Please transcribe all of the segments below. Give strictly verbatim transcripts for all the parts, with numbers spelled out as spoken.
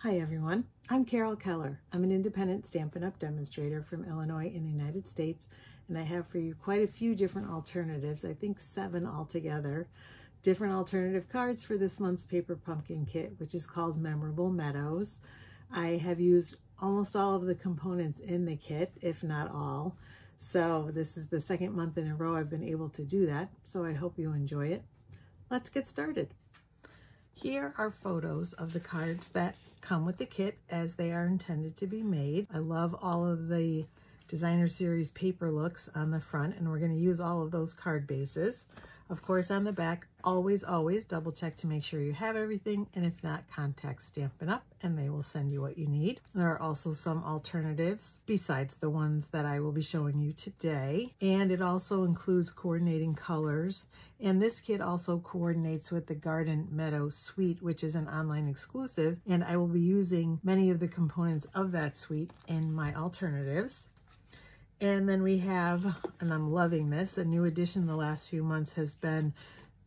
Hi everyone, I'm Carol Keller. I'm an independent Stampin' Up! Demonstrator from Illinois in the United States, and I have for you quite a few different alternatives, I think seven altogether, different alternative cards for this month's Paper Pumpkin Kit, which is called Memorable Meadows. I have used almost all of the components in the kit, if not all, so this is the second month in a row I've been able to do that, so I hope you enjoy it. Let's get started. Here are photos of the cards that come with the kit as they are intended to be made. I love all of the designer series paper looks on the front, and we're going to use all of those card bases. Of course, on the back, always, always double check to make sure you have everything, and if not, contact Stampin' Up! And they will send you what you need. There are also some alternatives besides the ones that I will be showing you today, and it also includes coordinating colors. And this kit also coordinates with the Garden Meadow Suite, which is an online exclusive, and I will be using many of the components of that suite in my alternatives. And then we have, and I'm loving this, a new addition the last few months has been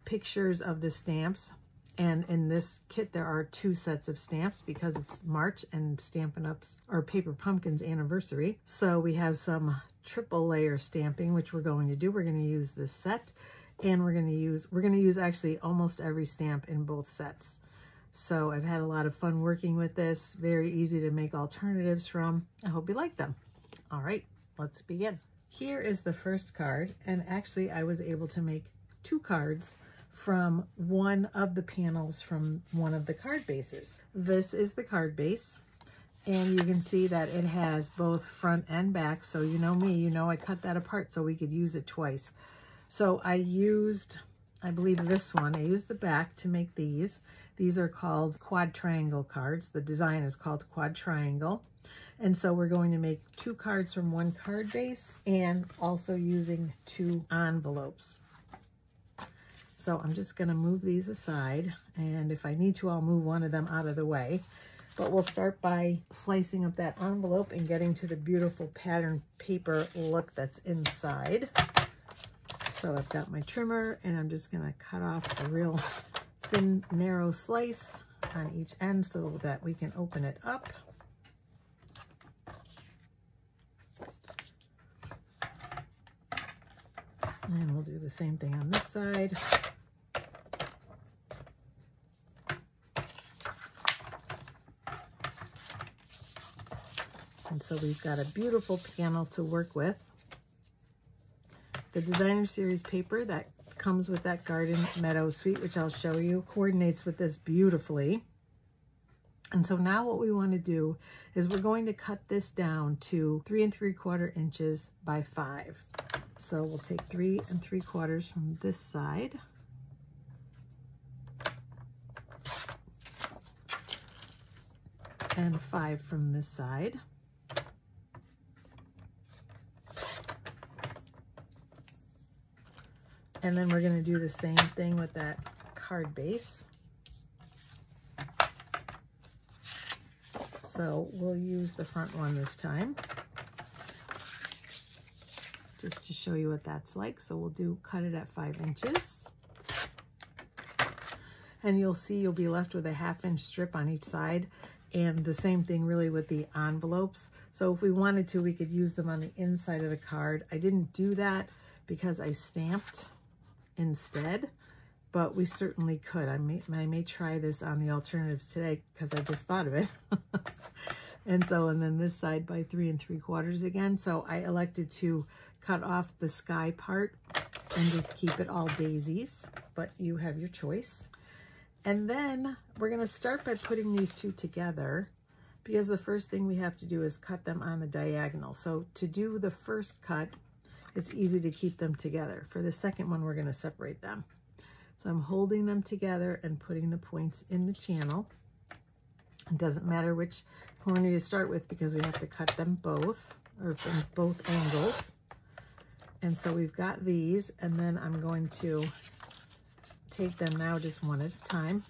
pictures of the stamps. And in this kit, there are two sets of stamps because it's March and Stampin' Up's, or Paper Pumpkin's anniversary. So we have some triple layer stamping, which we're going to do. We're going to use this set, and we're going to use, we're going to use actually almost every stamp in both sets. So I've had a lot of fun working with this. Very easy to make alternatives from. I hope you like them. All right. Let's begin. Here is the first card, and actually I was able to make two cards from one of the panels from one of the card bases. This is the card base, and you can see that it has both front and back, so you know me, you know I cut that apart so we could use it twice. So I used, I believe this one, I used the back to make these. These are called quad triangle cards. The design is called quad triangle. And so we're going to make two cards from one card base and also using two envelopes. So I'm just going to move these aside, and if I need to, I'll move one of them out of the way. But we'll start by slicing up that envelope and getting to the beautiful patterned paper look that's inside. So I've got my trimmer, and I'm just going to cut off a real thin, narrow slice on each end so that we can open it up. And we'll do the same thing on this side. And so we've got a beautiful panel to work with. The designer series paper that comes with that Garden Meadow Suite, which I'll show you, coordinates with this beautifully. And so now what we want to do is we're going to cut this down to three and three quarter inches by five. So we'll take three and three quarters from this side. And five from this side. And then we're gonna do the same thing with that card base. So we'll use the front one this time, just to show you what that's like. So we'll do cut it at five inches. And you'll see you'll be left with a half inch strip on each side. And the same thing really with the envelopes. So if we wanted to, we could use them on the inside of the card. I didn't do that because I stamped instead, but we certainly could. I may, I may try this on the alternatives today because I just thought of it. And so, and then this side by three and three quarters again. So I elected to cut off the sky part and just keep it all daisies, but you have your choice. And then we're going to start by putting these two together because the first thing we have to do is cut them on the diagonal. So to do the first cut, it's easy to keep them together. For the second one, we're going to separate them. So I'm holding them together and putting the points in the channel. It doesn't matter which corner you start with because we have to cut them both, or from both angles. And so we've got these, and then I'm going to take them now just one at a time.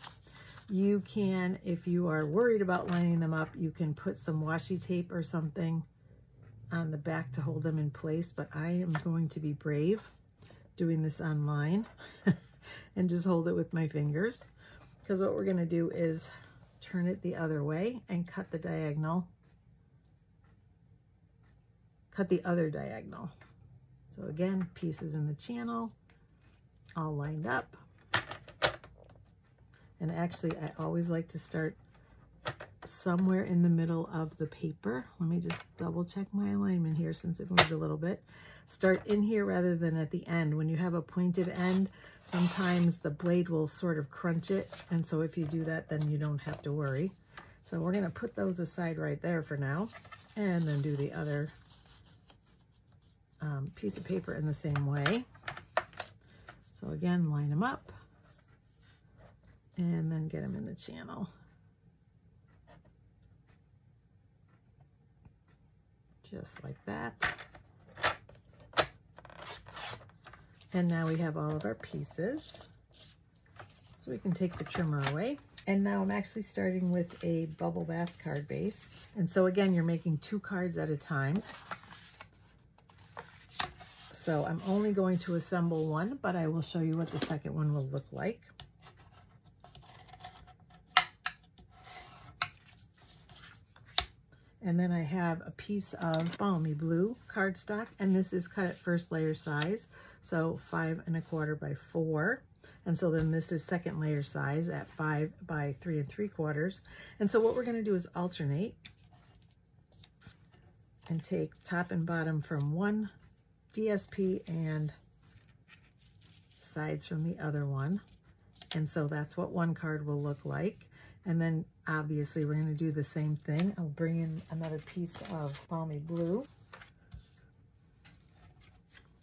You can, if you are worried about lining them up, you can put some washi tape or something on the back to hold them in place, but I am going to be brave doing this online and just hold it with my fingers because what we're going to do is turn it the other way and cut the diagonal, cut the other diagonal. So again, pieces in the channel, all lined up. And actually, I always like to start somewhere in the middle of the paper. Let me just double check my alignment here since it moved a little bit. Start in here rather than at the end. When you have a pointed end, sometimes the blade will sort of crunch it. And so if you do that, then you don't have to worry. So we're going to put those aside right there for now, and then do the other um, piece of paper in the same way. So again, line them up and then get them in the channel. Just like that. And now we have all of our pieces. So we can take the trimmer away. And now I'm actually starting with a Bubble Bath card base. And so again, you're making two cards at a time. So I'm only going to assemble one, but I will show you what the second one will look like. And then I have a piece of Balmy Blue cardstock, and this is cut at first layer size, so five and a quarter by four. And so then this is second layer size at five by three and three quarters. And so what we're going to do is alternate and take top and bottom from one D S P and sides from the other one. And so that's what one card will look like. And then obviously we're going to do the same thing. I'll bring in another piece of Balmy Blue.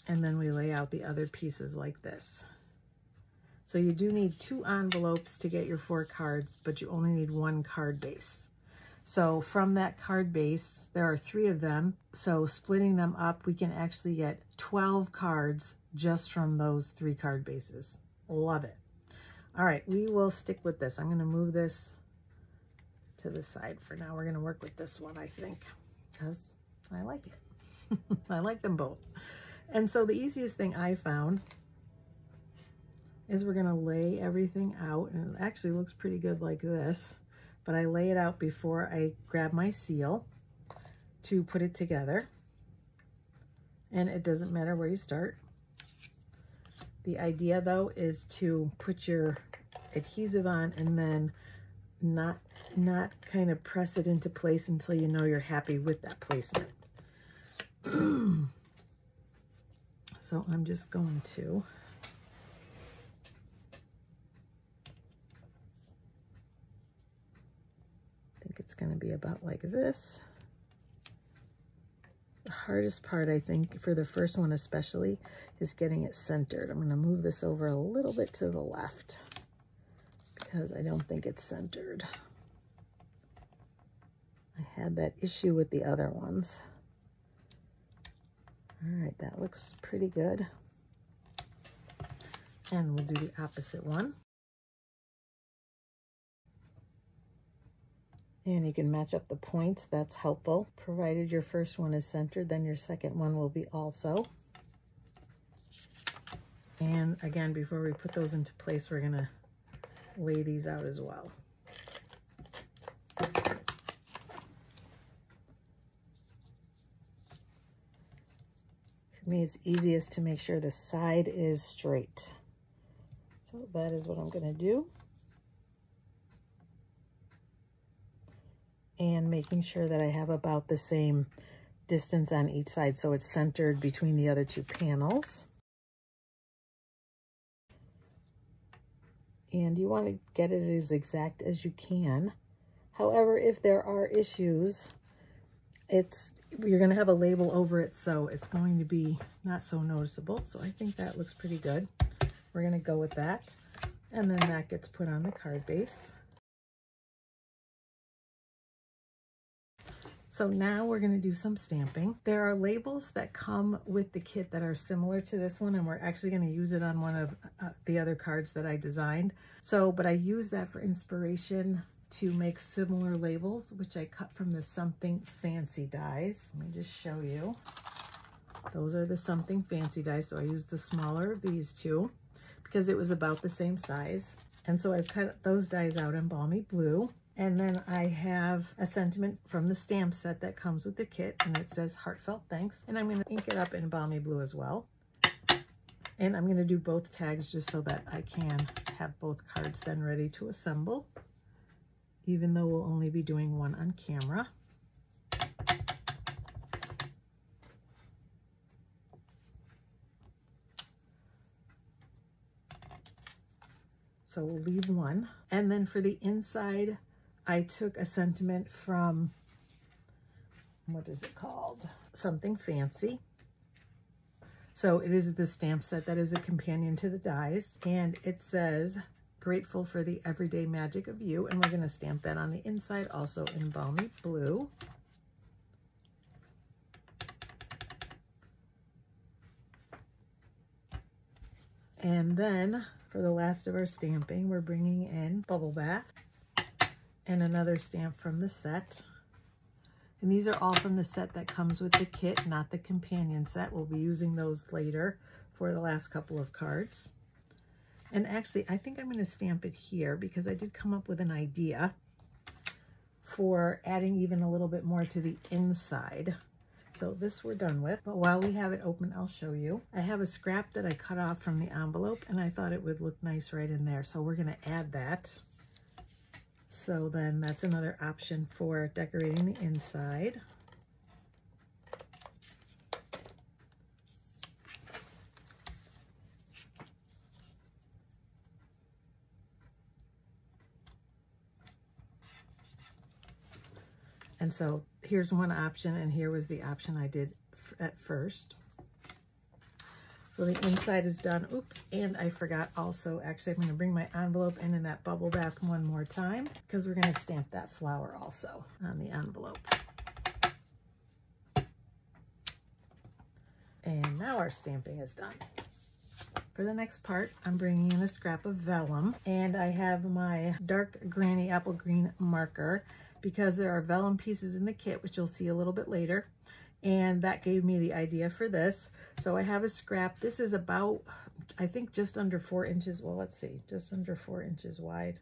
And then we lay out the other pieces like this. So you do need two envelopes to get your four cards, but you only need one card base. So from that card base, there are three of them. So splitting them up, we can actually get twelve cards just from those three card bases. Love it. All right, we will stick with this. I'm going to move this to the side for now. We're going to work with this one, I think, because I like it. I like them both. And so the easiest thing I found is we're going to lay everything out, and it actually looks pretty good like this, but I lay it out before I grab my seal to put it together. And it doesn't matter where you start. The idea, though, is to put your adhesive on and then not, not kind of press it into place until you know you're happy with that placement. So I'm just going to I think it's going to be about like this. The hardest part, I think, for the first one especially, is getting it centered. I'm going to move this over a little bit to the left because I don't think it's centered. I had that issue with the other ones. All right, that looks pretty good. And we'll do the opposite one. And you can match up the points, that's helpful. Provided your first one is centered, then your second one will be also. And again, before we put those into place, we're gonna lay these out as well. For me, it's easiest to make sure the side is straight. So that is what I'm gonna do. And making sure that I have about the same distance on each side so it's centered between the other two panels. And you want to get it as exact as you can. However, if there are issues, it's you're going to have a label over it, so it's going to be not so noticeable. So I think that looks pretty good. We're going to go with that. And then that gets put on the card base. So now we're going to do some stamping. There are labels that come with the kit that are similar to this one, and we're actually going to use it on one of uh, the other cards that I designed. So, but I use that for inspiration to make similar labels, which I cut from the Something Fancy dies. Let me just show you. Those are the Something Fancy dies. So I used the smaller of these two because it was about the same size. And so I've cut those dies out in Balmy Blue. And then I have a sentiment from the stamp set that comes with the kit, and it says heartfelt thanks. And I'm going to ink it up in Balmy Blue as well. And I'm going to do both tags just so that I can have both cards then ready to assemble, even though we'll only be doing one on camera. So we'll leave one. And then for the inside, I took a sentiment from, what is it called? Something Fancy. So it is the stamp set that is a companion to the dies. And it says, grateful for the everyday magic of you. And we're gonna stamp that on the inside also in Balmy Blue. And then, for the last of our stamping, we're bringing in Bubble Bath and another stamp from the set. And these are all from the set that comes with the kit, not the companion set. We'll be using those later for the last couple of cards. And actually, I think I'm going to stamp it here because I did come up with an idea for adding even a little bit more to the inside. So this we're done with, but while we have it open, I'll show you. I have a scrap that I cut off from the envelope and I thought it would look nice right in there. So we're gonna add that. So then that's another option for decorating the inside. And so here's one option, and here was the option I did at first. So the inside is done. Oops, and I forgot also, actually, I'm going to bring my envelope in in that Bubble Bath one more time because we're going to stamp that flower also on the envelope. And now our stamping is done. For the next part, I'm bringing in a scrap of vellum, and I have my dark Granny Apple Green marker, because there are vellum pieces in the kit, which you'll see a little bit later. And that gave me the idea for this. So I have a scrap. This is about, I think, just under four inches. Well, let's see, just under four inches wide,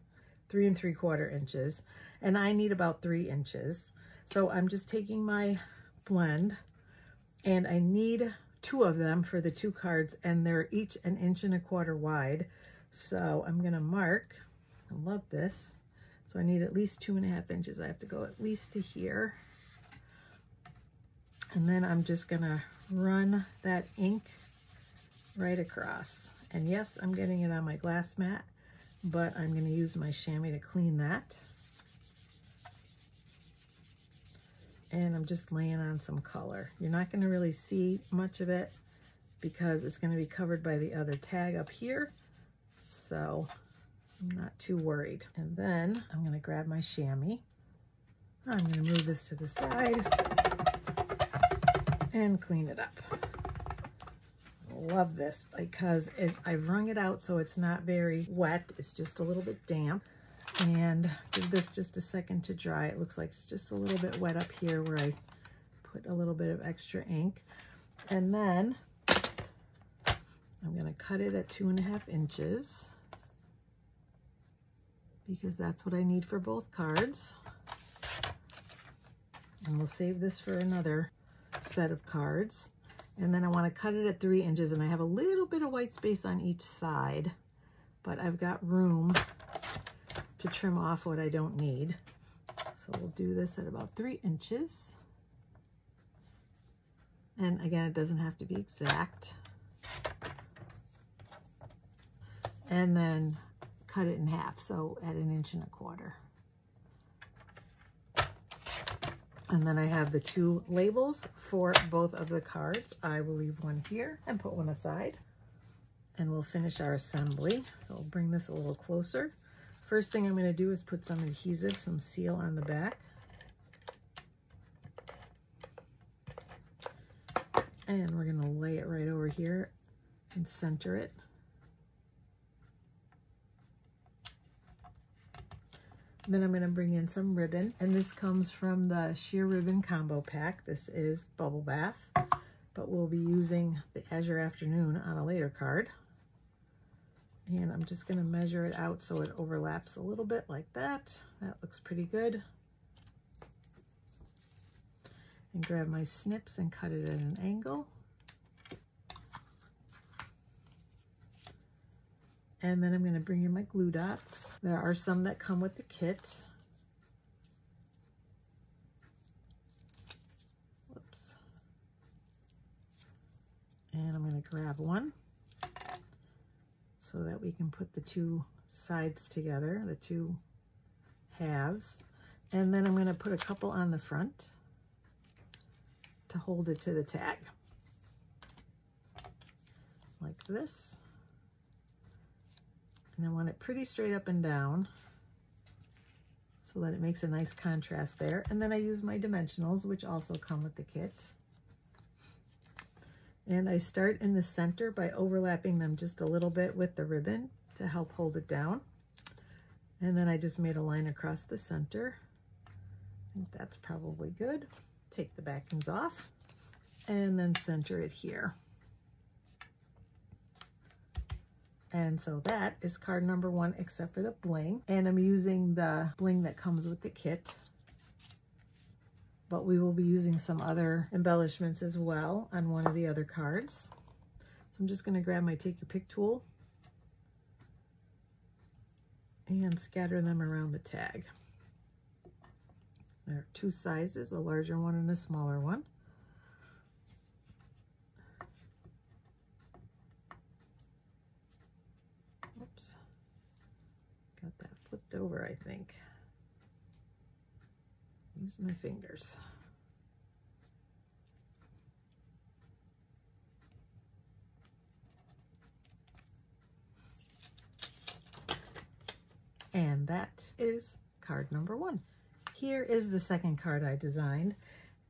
three and three quarter inches. And I need about three inches. So I'm just taking my blend, and I need two of them for the two cards, and they're each an inch and a quarter wide. So I'm gonna mark, I love this. So I need at least two and a half inches. I have to go at least to here. And then I'm just gonna run that ink right across. And yes, I'm getting it on my glass mat, but I'm gonna use my chamois to clean that. And I'm just laying on some color. You're not gonna really see much of it because it's gonna be covered by the other tag up here. So I'm not too worried. And then I'm going to grab my chamois. I'm going to move this to the side and clean it up. Love this because it, I've wrung it out so it's not very wet. It's just a little bit damp. And give this just a second to dry. It looks like it's just a little bit wet up here where I put a little bit of extra ink. And then I'm going to cut it at two and a half inches, because that's what I need for both cards. And we'll save this for another set of cards. And then I want to cut it at three inches, and I have a little bit of white space on each side, but I've got room to trim off what I don't need. So we'll do this at about three inches. And again, it doesn't have to be exact. And then cut it in half, so at an inch and a quarter. And then I have the two labels for both of the cards. I will leave one here and put one aside, and we'll finish our assembly. So I'll bring this a little closer. First thing I'm going to do is put some adhesive, some seal on the back. And we're going to lay it right over here and center it. Then I'm going to bring in some ribbon, and this comes from the Sheer Ribbon Combo Pack. This is Bubble Bath, but we'll be using the Azure Afternoon on a later card. And I'm just going to measure it out so it overlaps a little bit like that. That looks pretty good. And grab my snips and cut it at an angle. And then I'm going to bring in my glue dots. There are some that come with the kit. Whoops. And I'm going to grab one so that we can put the two sides together, the two halves. And then I'm going to put a couple on the front to hold it to the tag, like this. And I want it pretty straight up and down so that it makes a nice contrast there. And then I use my dimensionals, which also come with the kit. And I start in the center by overlapping them just a little bit with the ribbon to help hold it down. And then I just made a line across the center. I think that's probably good. Take the backings off and then center it here. And so that is card number one, except for the bling. And I'm using the bling that comes with the kit, but we will be using some other embellishments as well on one of the other cards. So I'm just gonna grab my Take Your Pick tool and scatter them around the tag. There are two sizes, a larger one and a smaller one. Over, I think. Use my fingers. And that is card number one. Here is the second card I designed,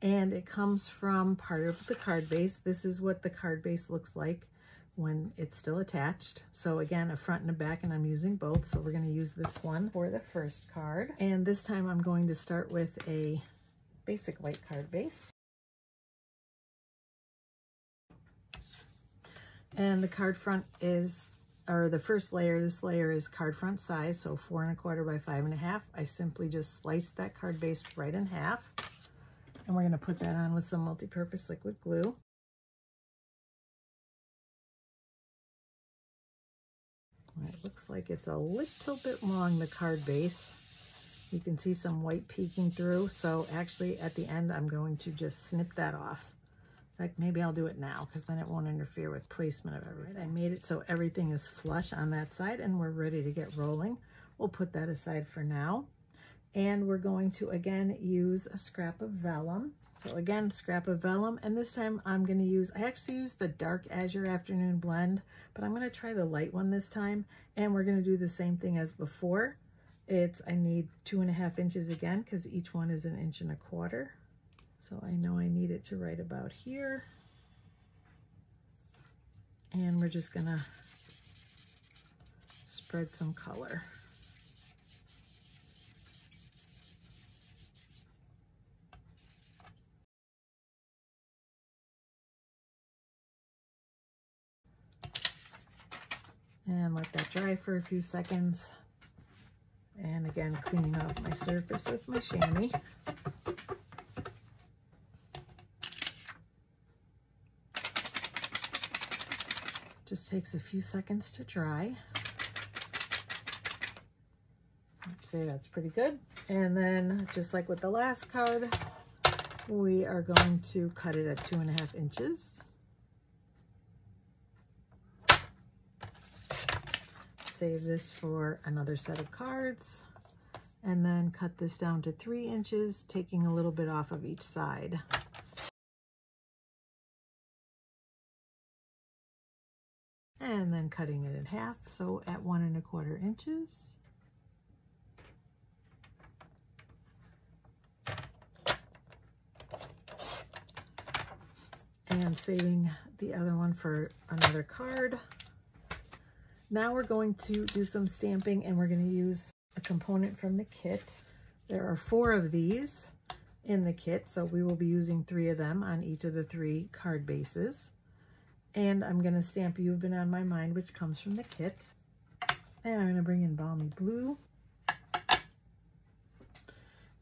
and it comes from part of the card base. This is what the card base looks like when it's still attached. So again, a front and a back, and I'm using both. So we're going to use this one for the first card. And this time I'm going to start with a basic white card base. And the card front is, or the first layer, this layer is card front size. So four and a quarter by five and a half. I simply just sliced that card base right in half. And we're going to put that on with some multi-purpose liquid glue. It looks like it's a little bit long, the card base. You can see some white peeking through. So actually at the end, I'm going to just snip that off. In fact, maybe I'll do it now because then it won't interfere with placement of everything. Right, I made it so everything is flush on that side and we're ready to get rolling. We'll put that aside for now. And we're going to, again, use a scrap of vellum. So again, scrap of vellum, and this time I'm going to use, I actually used the dark Azure Afternoon blend, but I'm going to try the light one this time, and we're going to do the same thing as before. It's, I need two and a half inches again, because each one is an inch and a quarter. So I know I need it to right about here. And we're just going to spread some color. And let that dry for a few seconds. And again, cleaning off my surface with my chamois. Just takes a few seconds to dry. I'd say that's pretty good. And then just like with the last card, we are going to cut it at two and a half inches. Save this for another set of cards, and then cut this down to three inches, taking a little bit off of each side. And then cutting it in half, so at one and a quarter inches. And saving the other one for another card. Now we're going to do some stamping, and we're going to use a component from the kit. There are four of these in the kit, so we will be using three of them on each of the three card bases. And I'm going to stamp You've Been On My Mind, which comes from the kit. And I'm going to bring in Balmy Blue.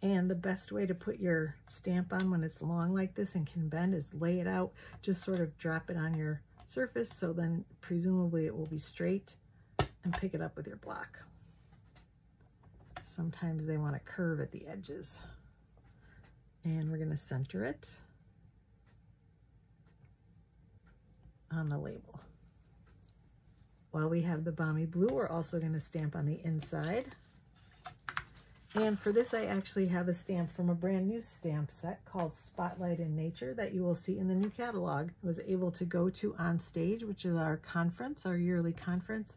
And the best way to put your stamp on when it's long like this and can bend is lay it out, just sort of drop it on your surface, so then presumably it will be straight, and pick it up with your block. Sometimes they want to curve at the edges. And we're going to center it on the label. While we have the Balmy Blue, we're also going to stamp on the inside. And for this, I actually have a stamp from a brand new stamp set called Spotlight on Nature that you will see in the new catalog. I was able to go to On Stage, which is our conference, our yearly conference,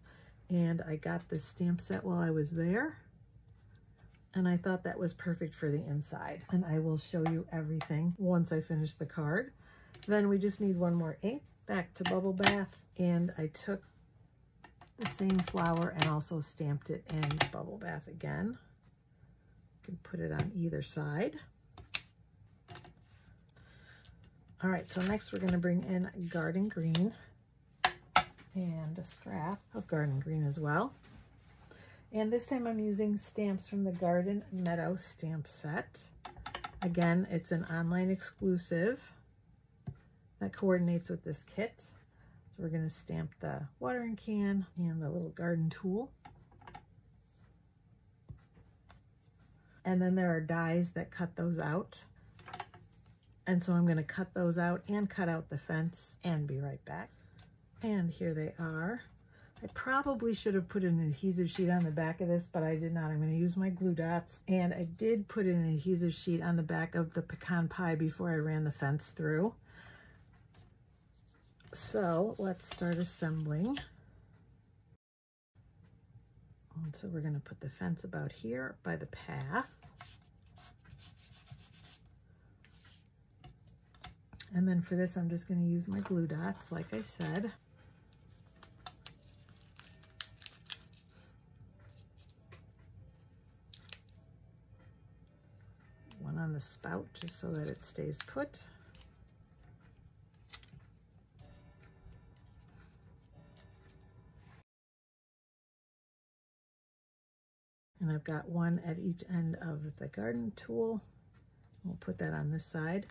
and I got this stamp set while I was there. And I thought that was perfect for the inside. And I will show you everything once I finish the card. Then we just need one more ink. Back to Bubble Bath, and I took the same flower and also stamped it in Bubble Bath again. You can put it on either side. All right, so next we're going to bring in Garden Green and a strap of Garden Green as well. And this time I'm using stamps from the Garden Meadow Stamp Set. Again, it's an online exclusive that coordinates with this kit. So we're going to stamp the watering can and the little garden tool. And then there are dies that cut those out. And so I'm going to cut those out and cut out the fence and be right back. And here they are. I probably should have put an adhesive sheet on the back of this, but I did not. I'm going to use my glue dots. And I did put an adhesive sheet on the back of the pecan pie before I ran the fence through. So let's start assembling. And so we're going to put the fence about here by the path. And then for this, I'm just going to use my glue dots, like I said. One on the spout, just so that it stays put. And I've got one at each end of the garden tool. We'll put that on this side.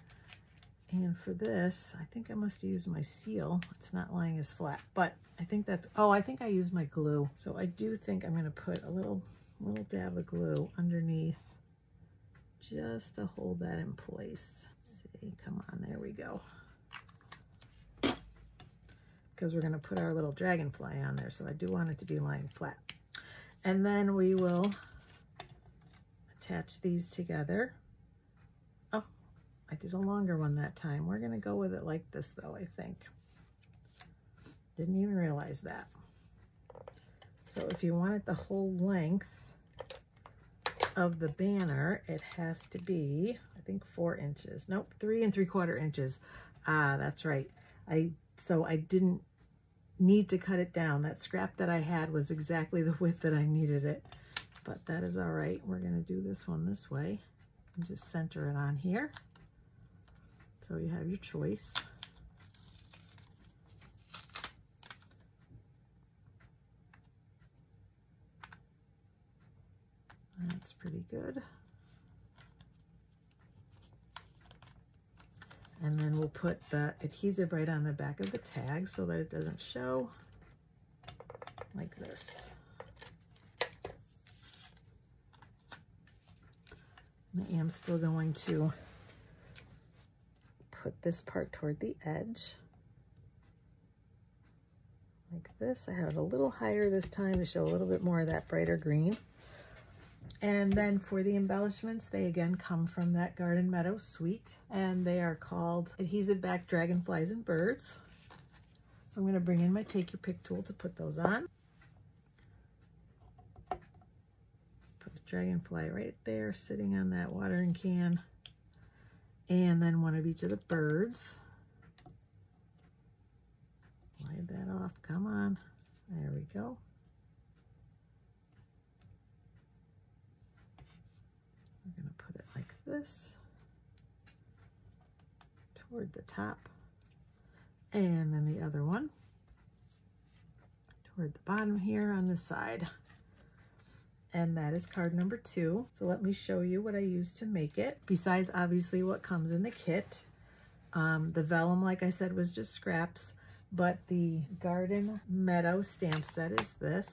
And for this, I think I must have used my seal. It's not lying as flat, but I think that's, oh, I think I used my glue. So I do think I'm gonna put a little, little dab of glue underneath just to hold that in place. Let's see, come on, there we go. Because we're gonna put our little dragonfly on there. So I do want it to be lying flat. And then we will attach these together. Oh, I did a longer one that time. We're gonna go with it like this though, I think. Didn't even realize that. So if you want it the whole length of the banner, it has to be, I think four inches. Nope, three and three quarter inches. Ah, that's right. I so I didn't need to cut it down. That scrap that I had was exactly the width that I needed it, but that is all right. We're going to do this one this way and just center it on here. So you have your choice. That's pretty good. And then we'll put the adhesive right on the back of the tag so that it doesn't show, like this. And I am still going to put this part toward the edge, like this. I have it a little higher this time to show a little bit more of that brighter green. And then for the embellishments, they again come from that Garden Meadow Suite, and they are called Adhesive Back Dragonflies and Birds. So I'm going to bring in my Take Your Pick tool to put those on. Put a dragonfly right there sitting on that watering can, and then one of each of the birds. Slide that off, come on, there we go. We're going to put it like this toward the top, and then the other one toward the bottom here on the side. and that is card number two. So let me show you what I used to make it, besides obviously what comes in the kit. Um, the vellum, like I said, was just scraps, but the Garden Meadow stamp set is this.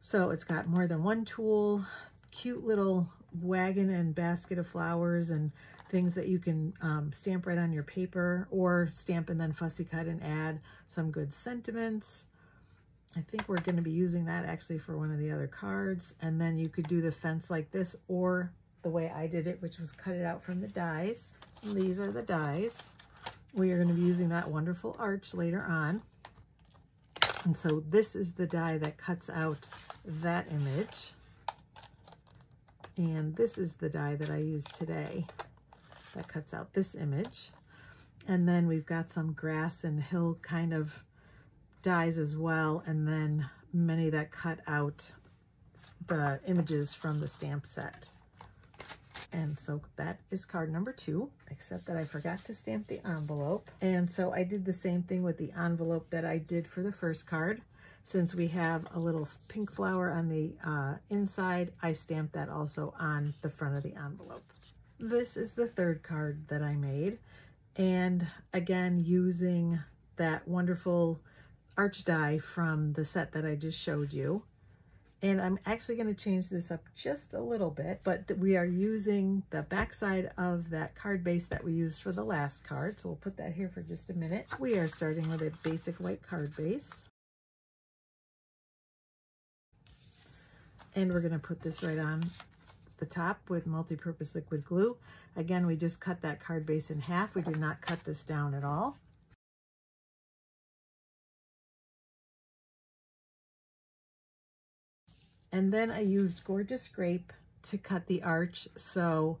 So it's got more than one tool, cute little wagon and basket of flowers and things that you can um, stamp right on your paper, or stamp and then fussy cut and add some good sentiments. I think we're going to be using that actually for one of the other cards. And then you could do the fence like this, or the way I did it, which was cut it out from the dies. These are the dies. We are going to be using that wonderful arch later on. And so this is the die that cuts out that image. And this is the die that I used today that cuts out this image. And then we've got some grass and hill kind of dies as well, and then many that cut out the images from the stamp set. And so that is card number two, except that I forgot to stamp the envelope. And so I did the same thing with the envelope that I did for the first card. Since we have a little pink flower on the uh, inside, I stamped that also on the front of the envelope. This is the third card that I made. And again, using that wonderful arch die from the set that I just showed you. And I'm actually going to change this up just a little bit, but we are using the backside of that card base that we used for the last card. So we'll put that here for just a minute. We are starting with a basic white card base. And we're going to put this right on the top with multi-purpose liquid glue. Again, we just cut that card base in half. We did not cut this down at all. And then I used Gorgeous Grape to cut the arch. So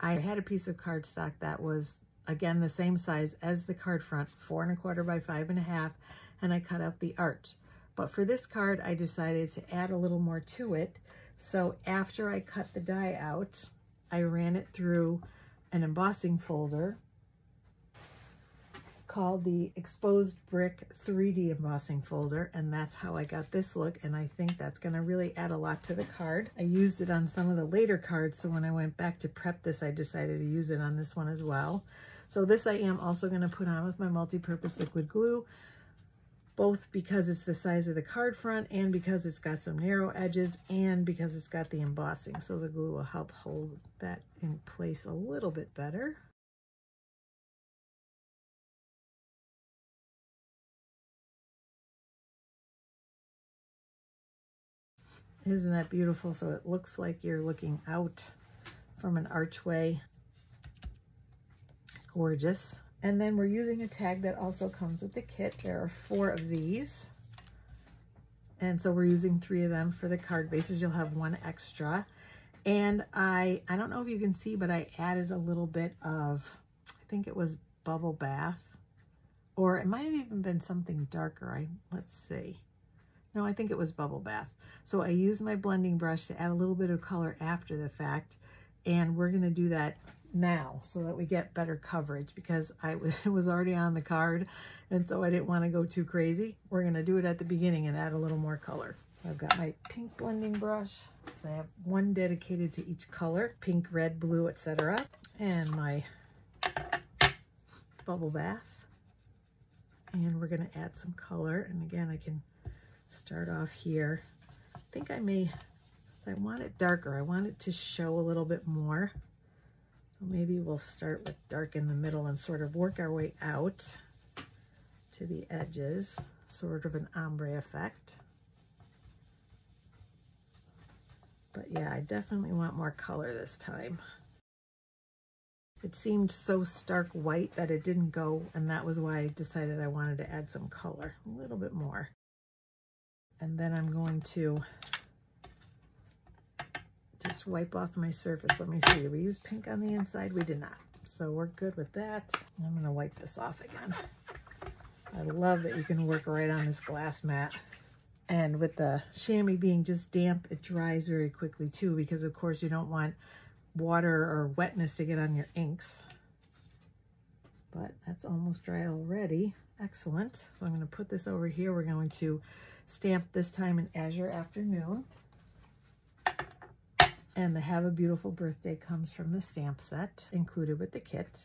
I had a piece of cardstock that was, again, the same size as the card front, four and a quarter by five and a half, and I cut out the arch. But for this card, I decided to add a little more to it. So after I cut the die out, I ran it through an embossing folder called the Exposed Brick three D Embossing Folder, and that's how I got this look, and I think that's going to really add a lot to the card. I used it on some of the later cards, so when I went back to prep this, I decided to use it on this one as well. So this I am also going to put on with my multi-purpose liquid glue, both because it's the size of the card front and because it's got some narrow edges and because it's got the embossing, so the glue will help hold that in place a little bit better. Isn't that beautiful? So it looks like you're looking out from an archway. Gorgeous. And then we're using a tag that also comes with the kit. There are four of these. And so we're using three of them for the card bases. You'll have one extra. And I, I don't know if you can see, but I added a little bit of, I think it was Bubble Bath, or it might have even been something darker. I, let's see. No, I think it was Bubble Bath. So I used my blending brush to add a little bit of color after the fact, and we're going to do that now so that we get better coverage, because I it was already on the card, and so I didn't want to go too crazy. We're going to do it at the beginning and add a little more color. I've got my pink blending brush. I have one dedicated to each color, pink, red, blue, et cetera, and my Bubble Bath. And we're going to add some color, and again, I can start off here. I think I may, since I want it darker, I want it to show a little bit more. So maybe we'll start with dark in the middle and sort of work our way out to the edges, sort of an ombre effect. But yeah, I definitely want more color this time. It seemed so stark white that it didn't go, and that was why I decided I wanted to add some color, a little bit more. And then I'm going to just wipe off my surface. Let me see, did we use pink on the inside? We did not. So we're good with that. I'm gonna wipe this off again. I love that you can work right on this glass mat. And with the chamois being just damp, it dries very quickly too, because of course you don't want water or wetness to get on your inks. But that's almost dry already. Excellent. So I'm gonna put this over here. We're going to stamp this time in Azure Afternoon. And the Have a Beautiful Birthday comes from the stamp set included with the kit.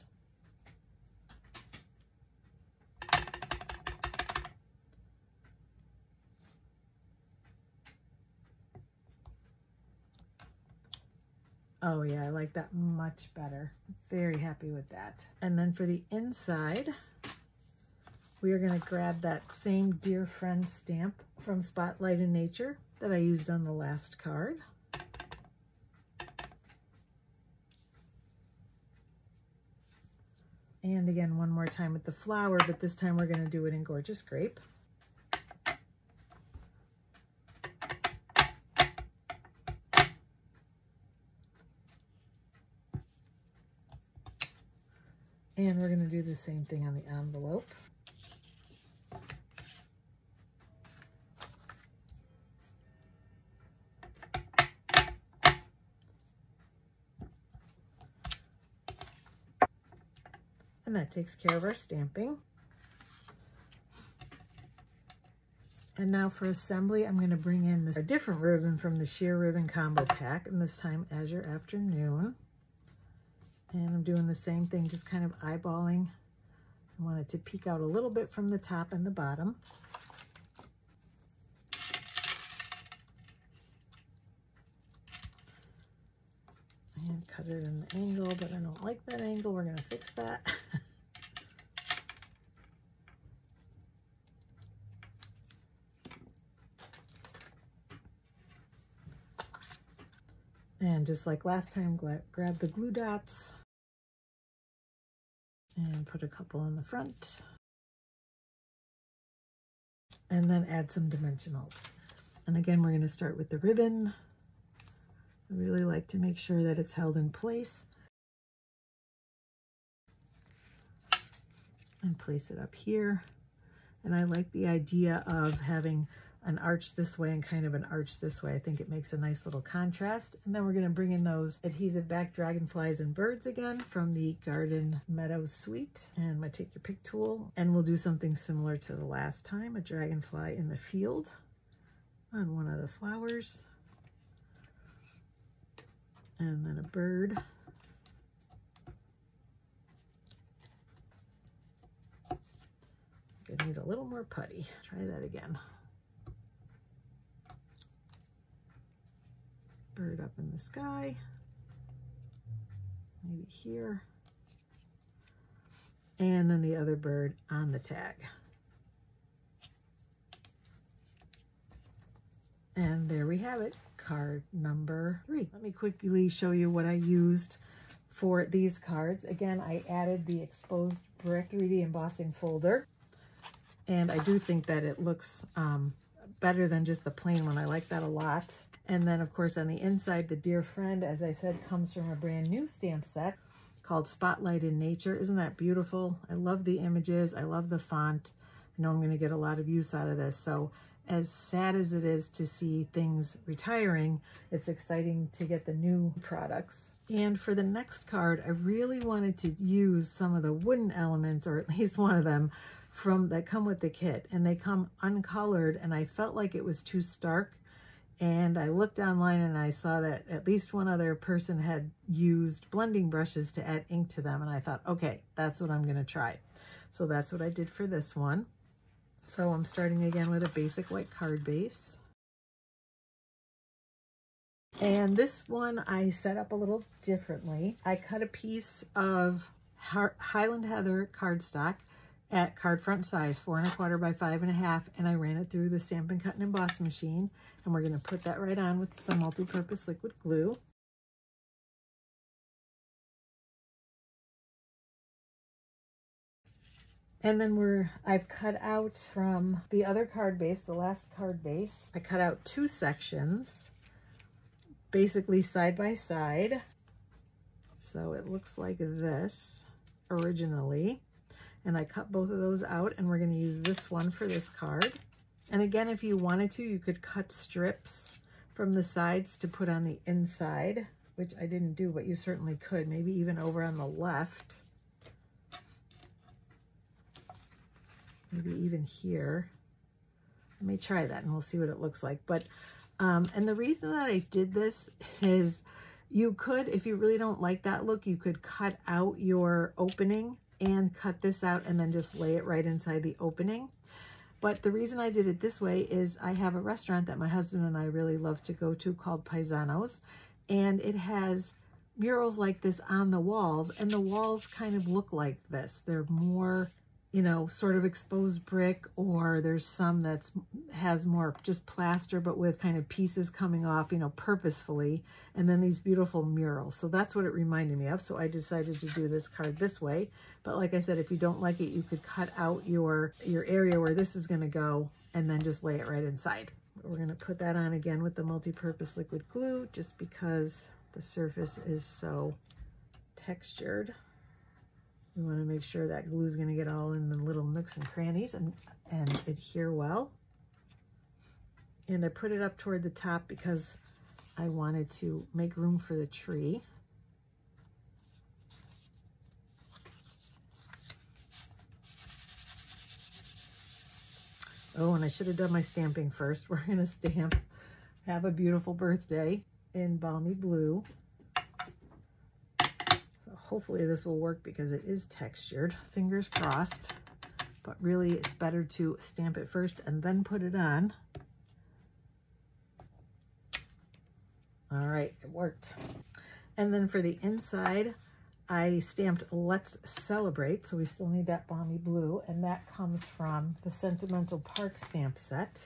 Oh yeah, I like that much better. Very happy with that. And then for the inside, we are going to grab that same Dear Friend stamp from Spotlight on Nature that I used on the last card. And again, one more time with the flower, but this time we're going to do it in Gorgeous Grape. And we're going to do the same thing on the envelope. And that takes care of our stamping. And now for assembly, I'm going to bring in this, a different ribbon from the Sheer Ribbon Combo Pack, and this time Azure Afternoon. And I'm doing the same thing, just kind of eyeballing. I want it to peek out a little bit from the top and the bottom. And cut it in the angle, but I don't like that angle. We're going to fix that. And just like last time, grab the glue dots. And put a couple in the front. And then add some dimensionals. And again, we're going to start with the ribbon. I really like to make sure that it's held in place. And place it up here. And I like the idea of having an arch this way and kind of an arch this way. I think it makes a nice little contrast. And then we're going to bring in those adhesive back dragonflies and birds again from the Garden Meadow Suite. And I'm going to take your pick tool and we'll do something similar to the last time, a dragonfly in the field on one of the flowers. And then a bird. Gonna need a little more putty. Try that again. Bird up in the sky, maybe here, and then the other bird on the tag. And there we have it, card number three. Let me quickly show you what I used for these cards. Again, I added the Exposed Brick three D Embossing Folder, and I do think that it looks um, better than just the plain one. I like that a lot. And then, of course, on the inside, the Dear Friend, as I said, comes from a brand new stamp set called Spotlight on Nature. Isn't that beautiful? I love the images. I love the font. I know I'm going to get a lot of use out of this. So as sad as it is to see things retiring, it's exciting to get the new products. And for the next card, I really wanted to use some of the wooden elements, or at least one of them, from that come with the kit. And they come uncolored, and I felt like it was too stark. And I looked online and I saw that at least one other person had used blending brushes to add ink to them. And I thought, okay, that's what I'm going to try. So that's what I did for this one. So I'm starting again with a basic white card base. And this one I set up a little differently. I cut a piece of Highland Heather cardstock at card front size, four and a quarter by five and a half, and I ran it through the Stampin' Cut and Emboss machine, and we're going to put that right on with some multi-purpose liquid glue. And then we're, I've cut out from the other card base, the last card base, I cut out two sections, basically side by side. So it looks like this originally. And I cut both of those out, and we're going to use this one for this card. And again, if you wanted to, you could cut strips from the sides to put on the inside, which I didn't do, but you certainly could, maybe even over on the left. Maybe even here. Let me try that, and we'll see what it looks like. But, um, and the reason that I did this is You could, if you really don't like that look, you could cut out your opening and cut this out and then just lay it right inside the opening. But the reason I did it this way is I have a restaurant that my husband and I really love to go to called Paisano's, and it has murals like this on the walls, and the walls kind of look like this. They're more, you know, sort of exposed brick, or there's some that's has more just plaster, but with kind of pieces coming off, you know, purposefully, and then these beautiful murals. So that's what it reminded me of. So I decided to do this card this way. But like I said, if you don't like it, you could cut out your, your area where this is gonna go and then just lay it right inside. We're gonna put that on again with the multi-purpose liquid glue, just because the surface is so textured. We want to make sure that glue is going to get all in the little nooks and crannies and, and adhere well. And I put it up toward the top because I wanted to make room for the tree. Oh, and I should have done my stamping first. We're going to stamp Have a Beautiful Birthday in Balmy Blue. Hopefully this will work because it is textured, fingers crossed, but really it's better to stamp it first and then put it on. All right, it worked. And then for the inside, I stamped Let's Celebrate, so we still need that balmy blue, and that comes from the Sentimental Park stamp set.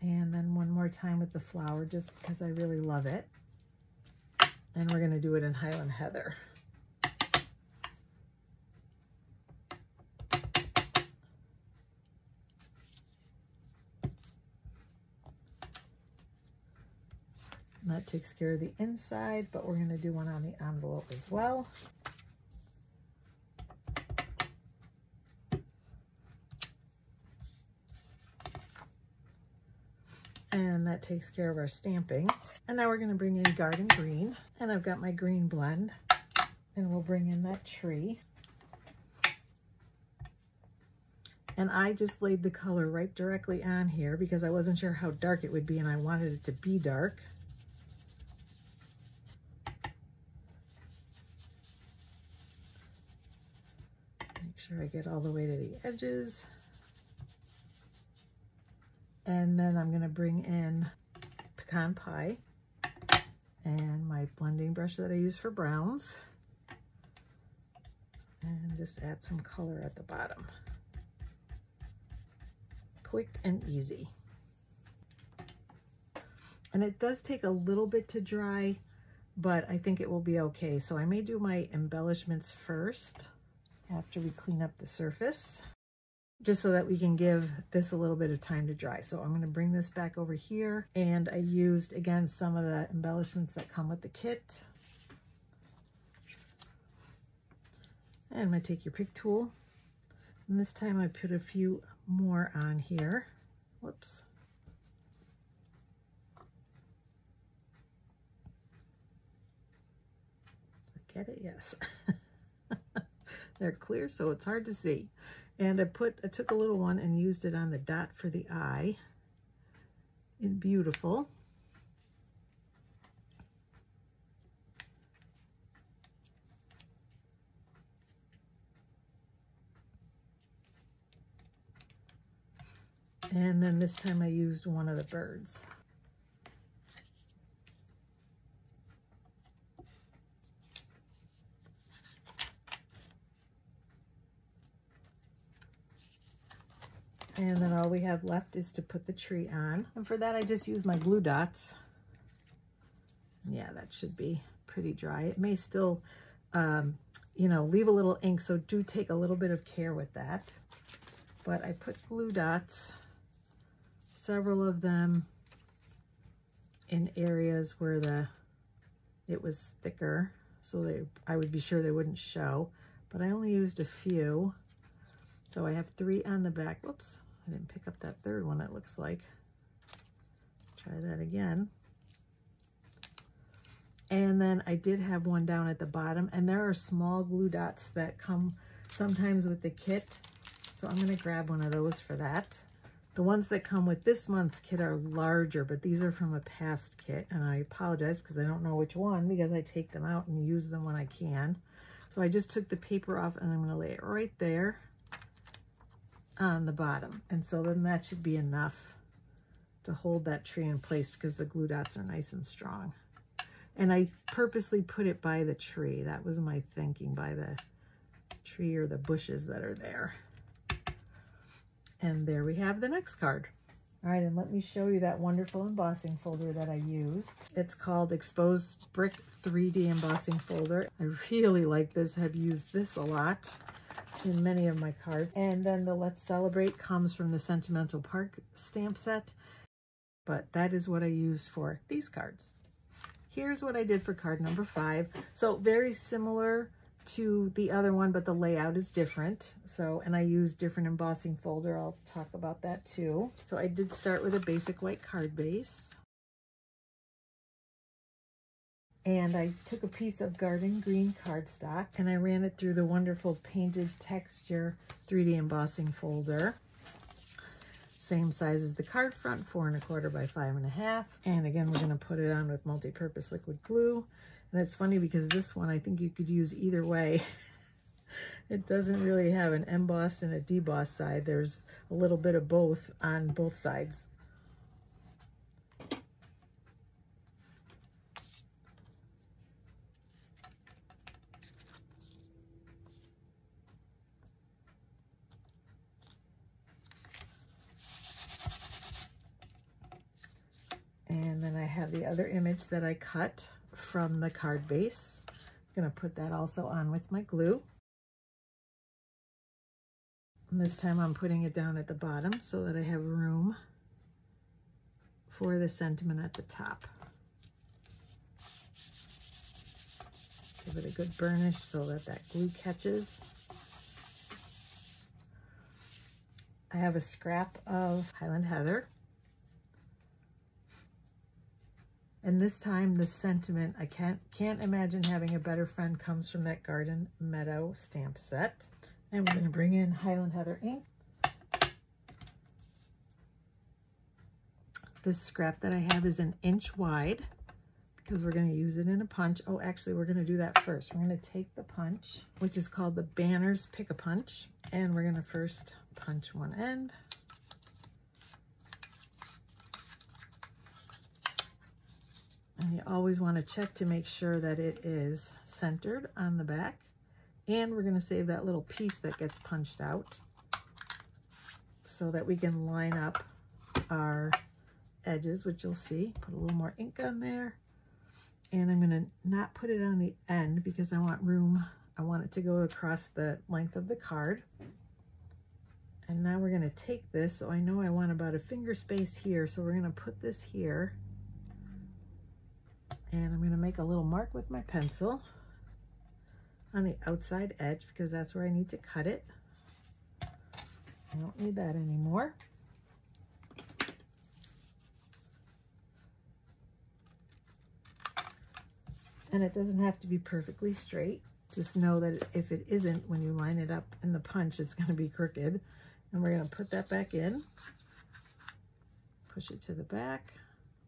And then one more time with the flower, just because I really love it. And we're going to do it in Highland Heather. And that takes care of the inside, but we're going to do one on the envelope as well. And that takes care of our stamping. And now we're going to bring in Garden Green. And I've got my green blend. And we'll bring in that tree. And I just laid the color right directly on here because I wasn't sure how dark it would be and I wanted it to be dark. Make sure I get all the way to the edges. And then I'm going to bring in Pecan Pie and my blending brush that I use for browns. And just add some color at the bottom. Quick and easy. And it does take a little bit to dry, but I think it will be okay. So I may do my embellishments first after we clean up the surface, just so that we can give this a little bit of time to dry. So I'm going to bring this back over here, and I used, again, some of the embellishments that come with the kit. And I'm going to take your pick tool, and this time I put a few more on here. Whoops. Did I get it? Yes. They're clear, so it's hard to see. And I put, I took a little one and used it on the dot for the eye. It's beautiful. And then this time I used one of the birds. And then all we have left is to put the tree on. And for that, I just use my glue dots. Yeah, that should be pretty dry. It may still, um, you know, leave a little ink, so do take a little bit of care with that. But I put glue dots, several of them, in areas where the it was thicker, so they, I would be sure they wouldn't show. But I only used a few. So I have three on the back. Whoops. I didn't pick up that third one, it looks like. Try that again. And then I did have one down at the bottom, and there are small glue dots that come sometimes with the kit. So I'm gonna grab one of those for that. The ones that come with this month's kit are larger, but these are from a past kit, and I apologize because I don't know which one because I take them out and use them when I can. So I just took the paper off and I'm gonna lay it right there on the bottom. And so then that should be enough to hold that tree in place because the glue dots are nice and strong. And I purposely put it by the tree. That was my thinking, by the tree or the bushes that are there. And there we have the next card. All right, and let me show you that wonderful embossing folder that I used. It's called Exposed Brick three D Embossing Folder. I really like this, have used this a lot in many of my cards. And then the Let's Celebrate comes from the Sentimental Park stamp set, but that is what I used for these cards. Here's what I did for card number five. So very similar to the other one, but the layout is different. So, and I use different embossing folder. I'll talk about that too. So I did start with a basic white card base. And I took a piece of Garden Green cardstock and I ran it through the wonderful Painted Texture three D Embossing Folder. Same size as the card front, four and a quarter by five and a half. And again, we're gonna put it on with multi-purpose liquid glue. And it's funny because this one, I think you could use either way. It doesn't really have an embossed and a debossed side. There's a little bit of both on both sides. The other image that I cut from the card base. I'm going to put that also on with my glue. And this time I'm putting it down at the bottom so that I have room for the sentiment at the top. Give it a good burnish so that that glue catches. I have a scrap of Highland Heather. And this time, the sentiment, I can't, can't imagine having a better friend, comes from that Garden Meadow stamp set. And we're going to bring in Highland Heather ink. This scrap that I have is an inch wide because we're going to use it in a punch. Oh, actually, we're going to do that first. We're going to take the punch, which is called the Banner's Pick-A-Punch, and we're going to first punch one end. And you always want to check to make sure that it is centered on the back. And we're going to save that little piece that gets punched out so that we can line up our edges, which you'll see. Put a little more ink on there. And I'm going to not put it on the end because I want room. I want it to go across the length of the card. And now we're going to take this. So I know I want about a finger space here. So we're going to put this here. And I'm going to make a little mark with my pencil on the outside edge because that's where I need to cut it. I don't need that anymore. And it doesn't have to be perfectly straight. Just know that if it isn't, when you line it up in the punch, it's going to be crooked. And we're going to put that back in, push it to the back,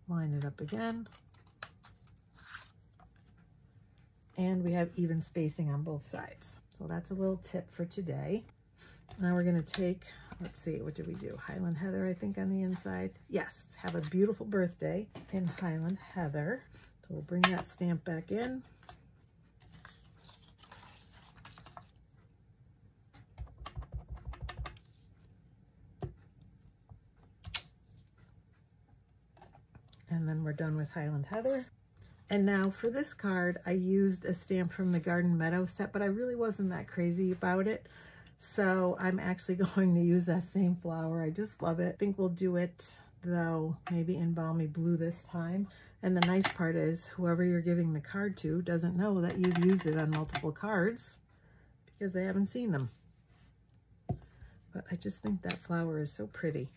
line it up again. And we have even spacing on both sides. So that's a little tip for today. Now we're gonna take, let's see, what did we do? Highland Heather, I think, on the inside. Yes, have a beautiful birthday in Highland Heather. So we'll bring that stamp back in. And then we're done with Highland Heather. And now for this card, I used a stamp from the Garden Meadow set, but I really wasn't that crazy about it. So I'm actually going to use that same flower. I just love it. I think we'll do it, though, maybe in Balmy Blue this time. And the nice part is whoever you're giving the card to doesn't know that you've used it on multiple cards because they haven't seen them. But I just think that flower is so pretty.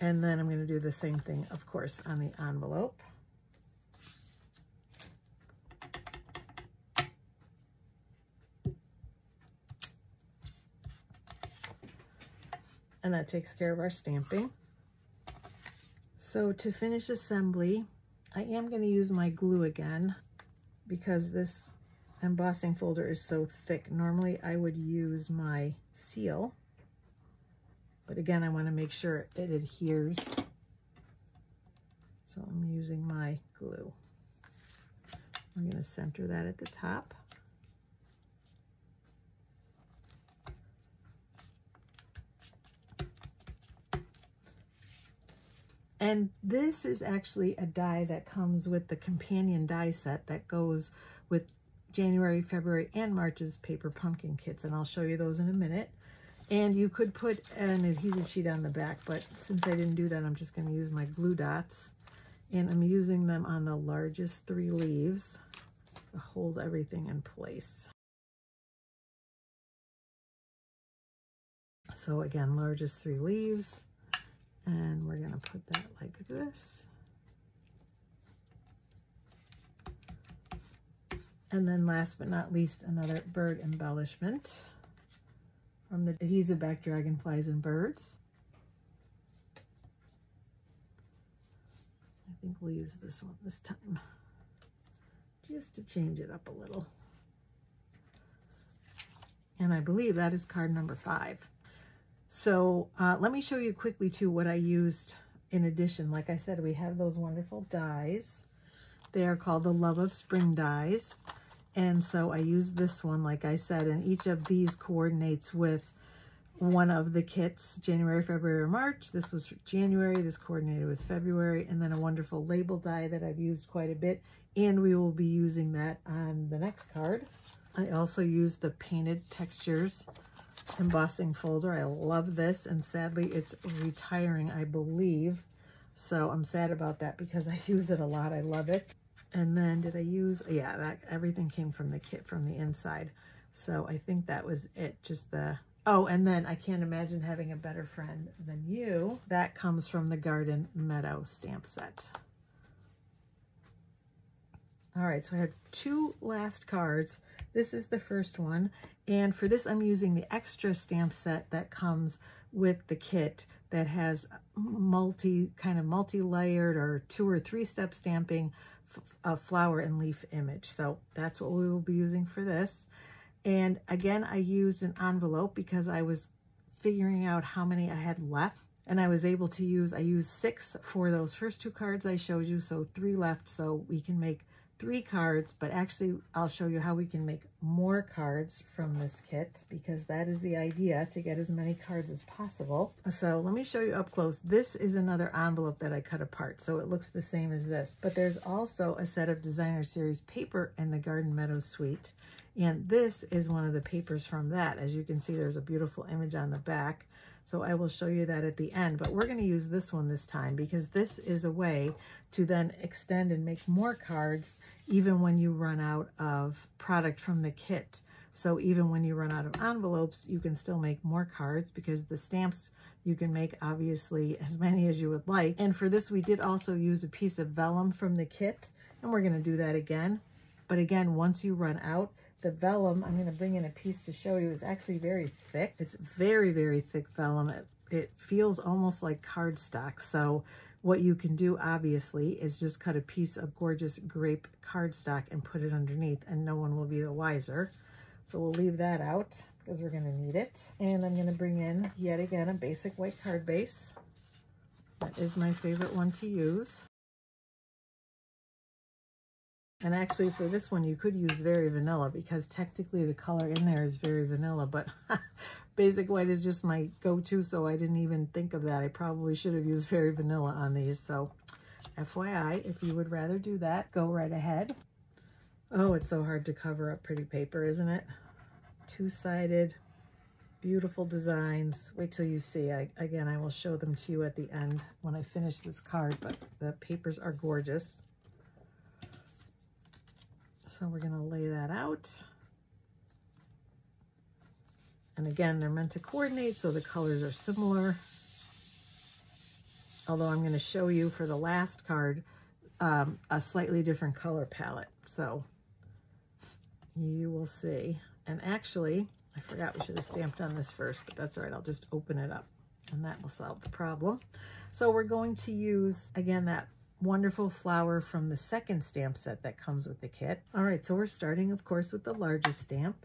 And then I'm going to do the same thing, of course, on the envelope. and that takes care of our stamping. So to finish assembly, I am going to use my glue again because this embossing folder is so thick. Normally I would use my seal, but again, I want to make sure it adheres. So I'm using my glue. I'm going to center that at the top. And this is actually a die that comes with the companion die set that goes with January, February, and March's Paper Pumpkin Kits, and I'll show you those in a minute. And you could put an adhesive sheet on the back, but since I didn't do that, I'm just going to use my glue dots. And I'm using them on the largest three leaves to hold everything in place. So again, largest three leaves. And we're going to put that like this. And then last but not least, another bird embellishment from the Adhesive Back Dragonflies and Birds. I think we'll use this one this time, just to change it up a little. And I believe that is card number five. So uh, let me show you quickly too what I used in addition. Like I said, we have those wonderful dies. They are called the Love of Spring dies. And so I used this one, like I said, and each of these coordinates with one of the kits, January, February, or March. This was for January, this coordinated with February, and then a wonderful label die that I've used quite a bit. And we will be using that on the next card. I also used the Painted Textures embossing folder. I love this, and sadly it's retiring, I believe. So I'm sad about that because I use it a lot. I love it. And then did I use, yeah, that, everything came from the kit from the inside. So I think that was it, just the, oh, and then I Can't Imagine Having a Better Friend Than You. That comes from the Garden Meadow Stamp Set. All right, so I have two last cards. This is the first one, and for this I'm using the extra stamp set that comes with the kit that has multi, kind of multi-layered or two or three step stamping, a flower and leaf image. So that's what we will be using for this. And again, I used an envelope because I was figuring out how many I had left, and I was able to use, I used six for those first two cards I showed you, so three left, so we can make three cards, but actually I'll show you how we can make more cards from this kit, because that is the idea, to get as many cards as possible. So let me show you up close. This is another envelope that I cut apart, so it looks the same as this, but there's also a set of Designer Series paper in the Garden Meadow Suite, and this is one of the papers from that. As you can see, there's a beautiful image on the back, so I will show you that at the end, but we're going to use this one this time because this is a way to then extend and make more cards even when you run out of product from the kit. So even when you run out of envelopes, you can still make more cards because the stamps you can make obviously as many as you would like. And for this, we did also use a piece of vellum from the kit, and we're going to do that again. But again, once you run out, the vellum, I'm going to bring in a piece to show you, is actually very thick. It's very, very thick vellum. It, it feels almost like cardstock. So what you can do, obviously, is just cut a piece of Gorgeous Grape cardstock and put it underneath, and no one will be the wiser. So we'll leave that out because we're going to need it. And I'm going to bring in, yet again, a basic white card base. That is my favorite one to use. And actually for this one, you could use Very Vanilla because technically the color in there is Very Vanilla, but Basic White is just my go-to, so I didn't even think of that. I probably should have used Very Vanilla on these. So F Y I, if you would rather do that, go right ahead. Oh, it's so hard to cover up pretty paper, isn't it? Two-sided, beautiful designs. Wait till you see. I, again, I will show them to you at the end when I finish this card, but the papers are gorgeous. So we're going to lay that out. And again, they're meant to coordinate, so the colors are similar. Although I'm going to show you for the last card um, a slightly different color palette. So you will see. And actually, I forgot we should have stamped on this first, but that's all right. I'll just open it up. and that will solve the problem. So we're going to use, again, that wonderful flower from the second stamp set that comes with the kit. All right, so we're starting, of course, with the largest stamp,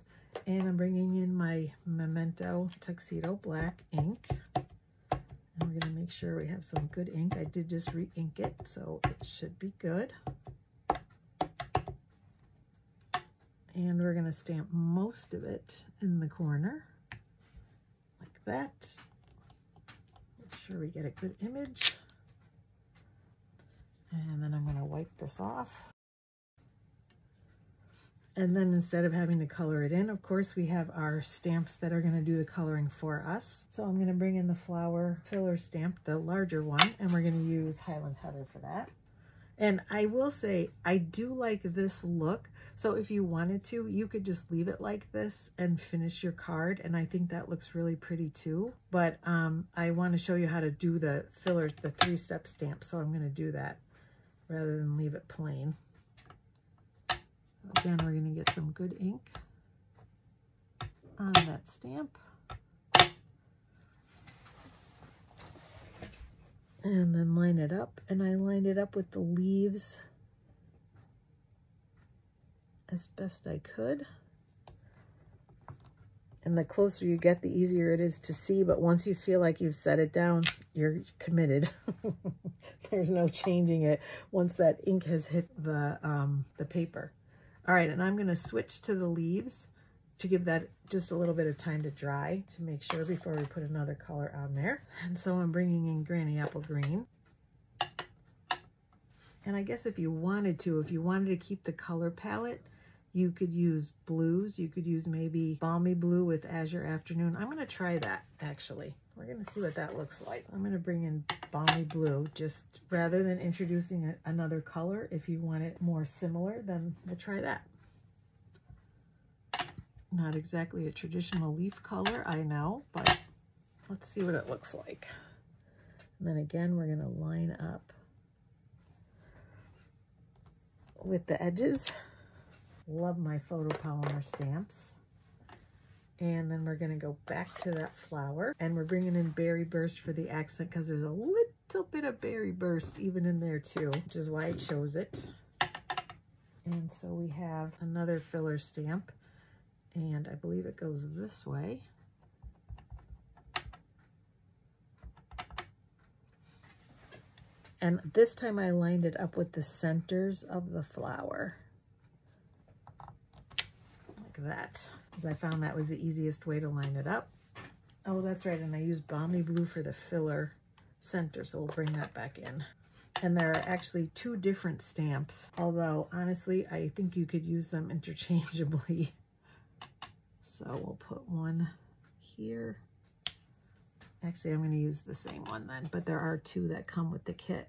and I'm bringing in my Memento Tuxedo Black ink. And we're gonna make sure we have some good ink. I did just re-ink it, so it should be good. And we're gonna stamp most of it in the corner, like that. Make sure we get a good image. And then I'm gonna wipe this off. And then instead of having to color it in, of course, we have our stamps that are gonna do the coloring for us. So I'm gonna bring in the flower filler stamp, the larger one, and we're gonna use Highland Heather for that. And I will say, I do like this look. So if you wanted to, you could just leave it like this and finish your card. And I think that looks really pretty too. But um, I wanna show you how to do the filler, the three-step stamp. So I'm gonna do that rather than leave it plain. Again, we're gonna get some good ink on that stamp. And then line it up. And I lined it up with the leaves as best I could. And the closer you get, the easier it is to see, but once you feel like you've set it down, you're committed. There's no changing it once that ink has hit the, um, the paper. All right, and I'm gonna switch to the leaves to give that just a little bit of time to dry to make sure before we put another color on there. And so I'm bringing in Granny Apple Green. And I guess if you wanted to, if you wanted to keep the color palette, you could use blues. You could use maybe Balmy Blue with Azure Afternoon. I'm gonna try that, actually. We're gonna see what that looks like. I'm gonna bring in Balmy Blue, just rather than introducing a, another color. If you want it more similar, then we'll try that. Not exactly a traditional leaf color, I know, but let's see what it looks like. And then again, we're gonna line up with the edges. Love my photopolymer stamps. And then we're gonna go back to that flower, and we're bringing in Berry Burst for the accent because there's a little bit of Berry Burst even in there too, which is why I chose it. And so we have another filler stamp, and I believe it goes this way. And this time I lined it up with the centers of the flower. That, because I found that was the easiest way to line it up. Oh, that's right, and I used Balmy Blue for the filler center, so we'll bring that back in. And there are actually two different stamps, although honestly, I think you could use them interchangeably. So we'll put one here. Actually, I'm going to use the same one then, but there are two that come with the kit.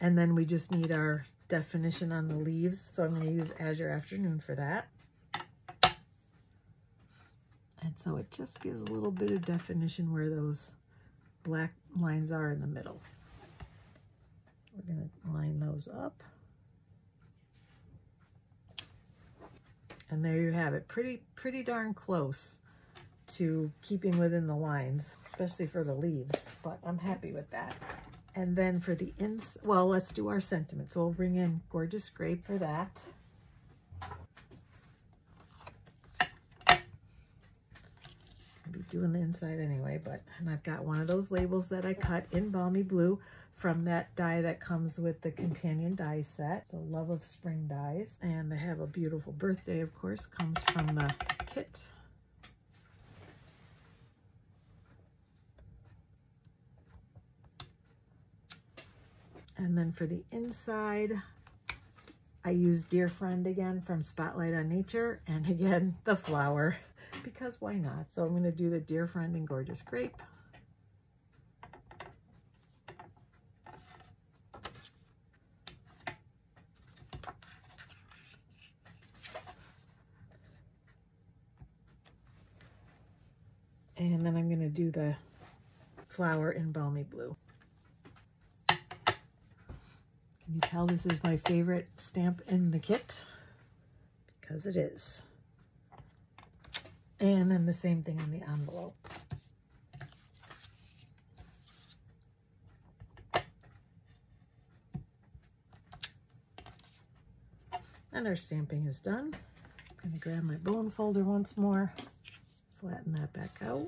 And then we just need our definition on the leaves. So I'm going to use Azure Afternoon for that. And so it just gives a little bit of definition where those black lines are in the middle. We're going to line those up. And there you have it. Pretty, pretty darn close to keeping within the lines, especially for the leaves, but I'm happy with that. And then for the ins, well, let's do our sentiments. So we'll bring in Gorgeous Grape for that. I'll be doing the inside anyway, but, and I've got one of those labels that I cut in Balmy Blue from that die that comes with the companion die set, the Love of Spring dies. And they have a beautiful birthday, of course, comes from the kit. And then for the inside, I used Dear Friend again from Spotlight on Nature, and again, the flower, because why not? So I'm gonna do the Dear Friend and Gorgeous Grape. And then I'm gonna do the flower in Balmy Blue. Can you tell this is my favorite stamp in the kit? Because it is. And then the same thing on the envelope. And our stamping is done. I'm going to grab my bone folder once more, flatten that back out.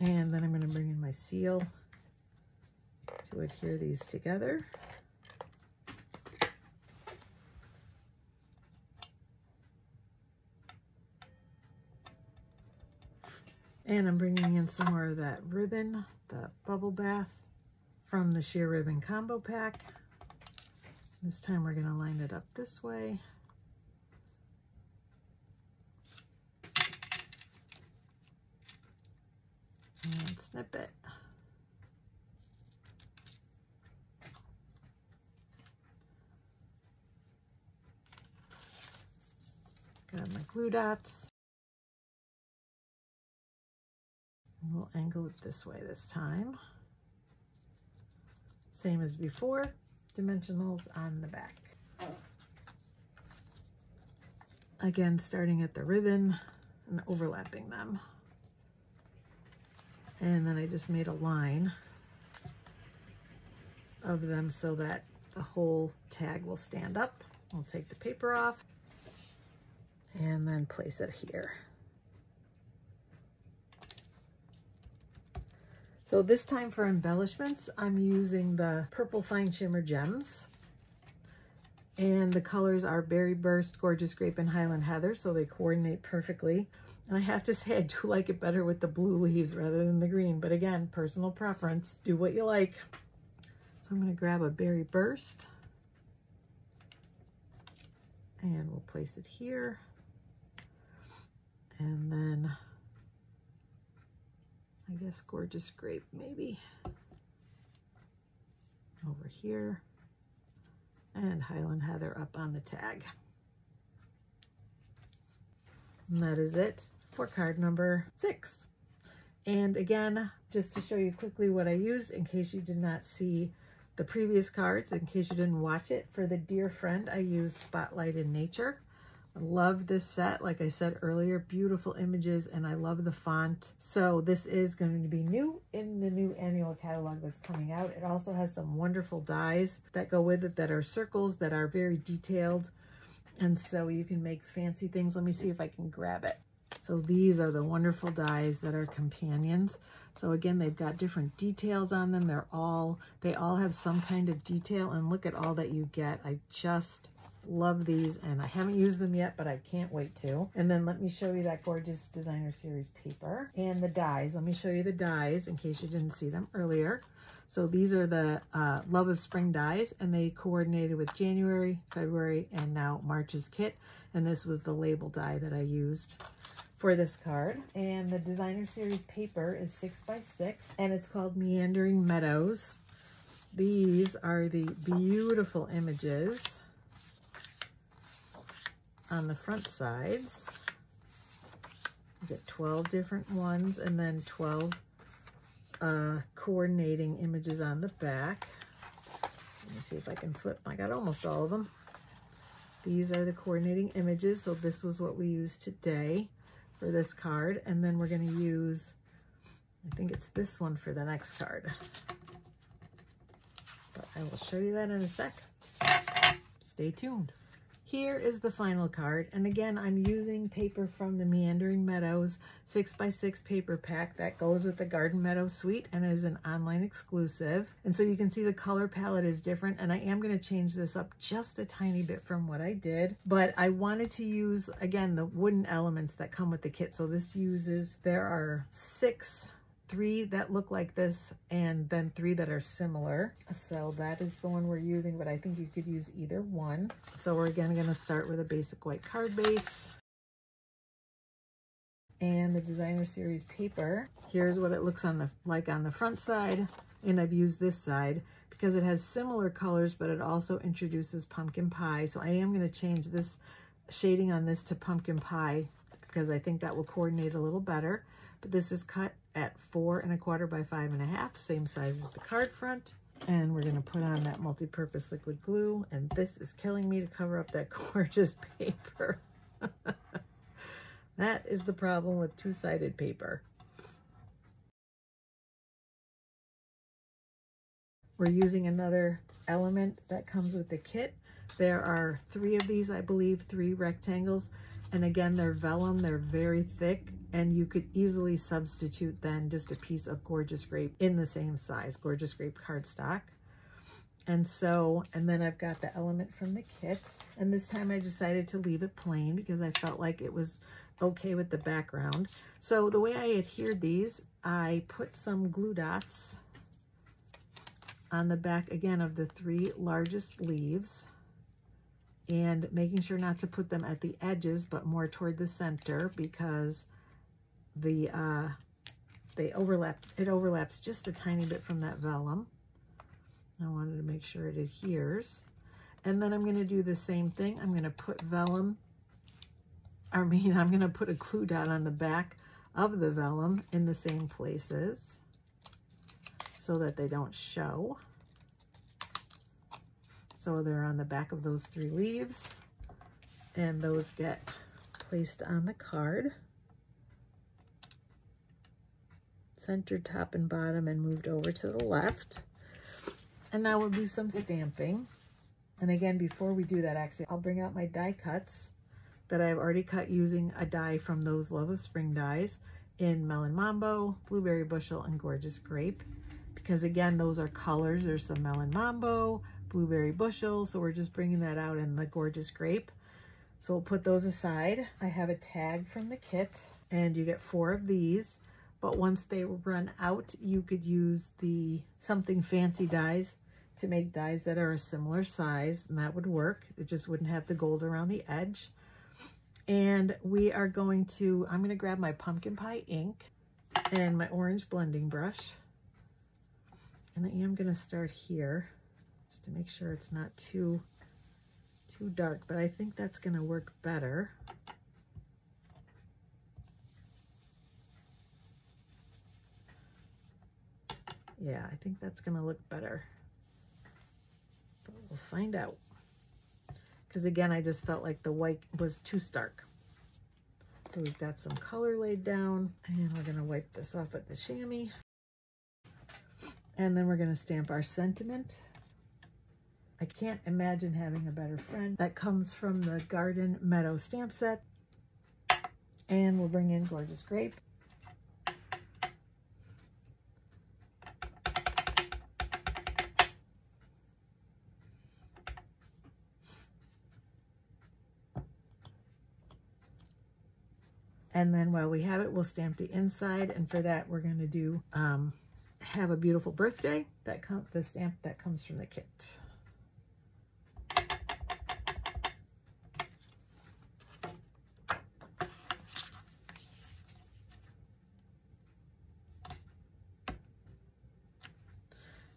And then I'm going to bring in my seal to adhere these together. And I'm bringing in some more of that ribbon, the Bubble Bath, from the Sheer Ribbon Combo Pack. This time we're going to line it up this way. And snip it. Got my glue dots. And we'll angle it this way this time. Same as before, dimensionals on the back. Again, starting at the ribbon and overlapping them. And then I just made a line of them so that the whole tag will stand up. I'll take the paper off and then place it here. So this time for embellishments, I'm using the Purple Fine Shimmer Gems. And the colors are Berry Burst, Gorgeous Grape, and Highland Heather, so they coordinate perfectly. And I have to say, I do like it better with the blue leaves rather than the green. But again, personal preference. Do what you like. So I'm going to grab a Berry Burst. And we'll place it here. And then... I guess Gorgeous Grape, maybe. Over here. And Highland Heather up on the tag. And that is it for card number six. And again, just to show you quickly what I used, in case you did not see the previous cards, in case you didn't watch it, for the Dear Friend, I used Spotlight on Nature. I love this set, like I said earlier, beautiful images, and I love the font. So this is going to be new in the new annual catalog that's coming out. It also has some wonderful dies that go with it that are circles that are very detailed. And so you can make fancy things. Let me see if I can grab it. So these are the wonderful dies that are companions. So again, they've got different details on them. They're all, they all have some kind of detail, and look at all that you get. I just love these, and I haven't used them yet, but I can't wait to. And then let me show you that Gorgeous Designer Series paper and the dies. Let me show you the dies in case you didn't see them earlier. So these are the uh, Love of Spring dies, and they coordinated with January, February, and now March's kit. And this was the label die that I used for this card. And the Designer Series paper is six by six, and it's called Meandering Meadows. These are the beautiful images on the front sides. You get twelve different ones, and then twelve uh, coordinating images on the back. Let me see if I can flip. I got almost all of them. These are the coordinating images. So this was what we used today for this card. And then we're going to use, I think it's this one for the next card. But I will show you that in a sec. Stay tuned. Here is the final card, and again, I'm using paper from the Meandering Meadows six by six paper pack that goes with the Garden Meadow Suite and is an online exclusive. And so you can see the color palette is different, and I am going to change this up just a tiny bit from what I did. But I wanted to use, again, the wooden elements that come with the kit. So this uses, there are six, three that look like this, and then three that are similar. So that is the one we're using, but I think you could use either one. So we're again going to start with a basic white card base. And the Designer Series paper, here's what it looks on the like on the front side, and I've used this side because it has similar colors, but it also introduces Pumpkin Pie. So I am going to change this shading on this to Pumpkin Pie because I think that will coordinate a little better. But this is cut at four and a quarter by five and a half, same size as the card front. And we're going to put on that multi-purpose liquid glue. And this is killing me to cover up that gorgeous paper. That is the problem with two-sided paper. We're using another element that comes with the kit. There are three of these, I believe, three rectangles. And again, they're vellum, they're very thick, and you could easily substitute then just a piece of Gorgeous Grape in the same size, Gorgeous Grape cardstock. And so, and then I've got the element from the kit, and this time I decided to leave it plain because I felt like it was okay with the background. So the way I adhered these, I put some glue dots on the back again of the three largest leaves, and making sure not to put them at the edges, but more toward the center, because the uh, they overlap. It overlaps just a tiny bit from that vellum. I wanted to make sure it adheres. And then I'm going to do the same thing. I'm going to put vellum, I mean, I'm going to put a glue dot on the back of the vellum in the same places so that they don't show. So they're on the back of those three leaves, and those get placed on the card, centered top and bottom, and moved over to the left. And now we'll do some stamping. And again, before we do that, actually, I'll bring out my die cuts that I've already cut using a die from those Love of Spring dies in Melon Mambo, Blueberry Bushel, and Gorgeous Grape. Because again, those are colors. There's some Melon Mambo, Blueberry Bushel, so we're just bringing that out in the Gorgeous Grape. So we'll put those aside. I have a tag from the kit, and you get four of these, but once they run out, you could use the Something Fancy dies to make dies that are a similar size, and that would work. It just wouldn't have the gold around the edge. And we are going to, I'm gonna grab my Pumpkin Pie ink and my orange blending brush. And I am gonna start here, to make sure it's not too too dark, but I think that's going to work better. Yeah, I think that's going to look better, but we'll find out, because again, I just felt like the white was too stark. So we've got some color laid down, and we're going to wipe this off with the chamois, and then we're going to stamp our sentiment. I can't imagine having a better friend. That comes from the Garden Meadow Stamp Set. And we'll bring in Gorgeous Grape. And then while we have it, we'll stamp the inside. And for that, we're going to do um, Have a Beautiful Birthday. That com the stamp that comes from the kit.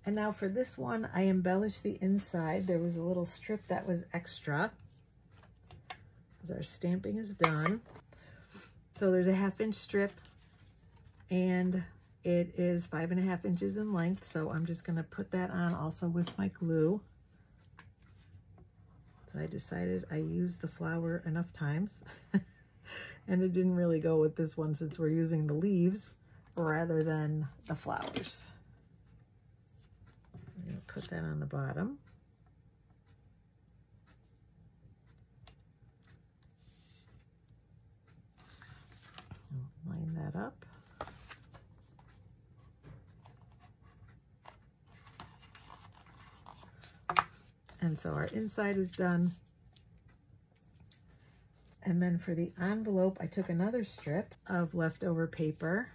And now for this one, I embellished the inside. There was a little strip that was extra, as our stamping is done. So there's a half inch strip, and it is five and a half inches in length. So I'm just gonna put that on also with my glue. So I decided I used the flower enough times and it didn't really go with this one since we're using the leaves rather than the flowers. I'm going to put that on the bottom. Line that up. And so our inside is done. And then for the envelope, I took another strip of leftover paper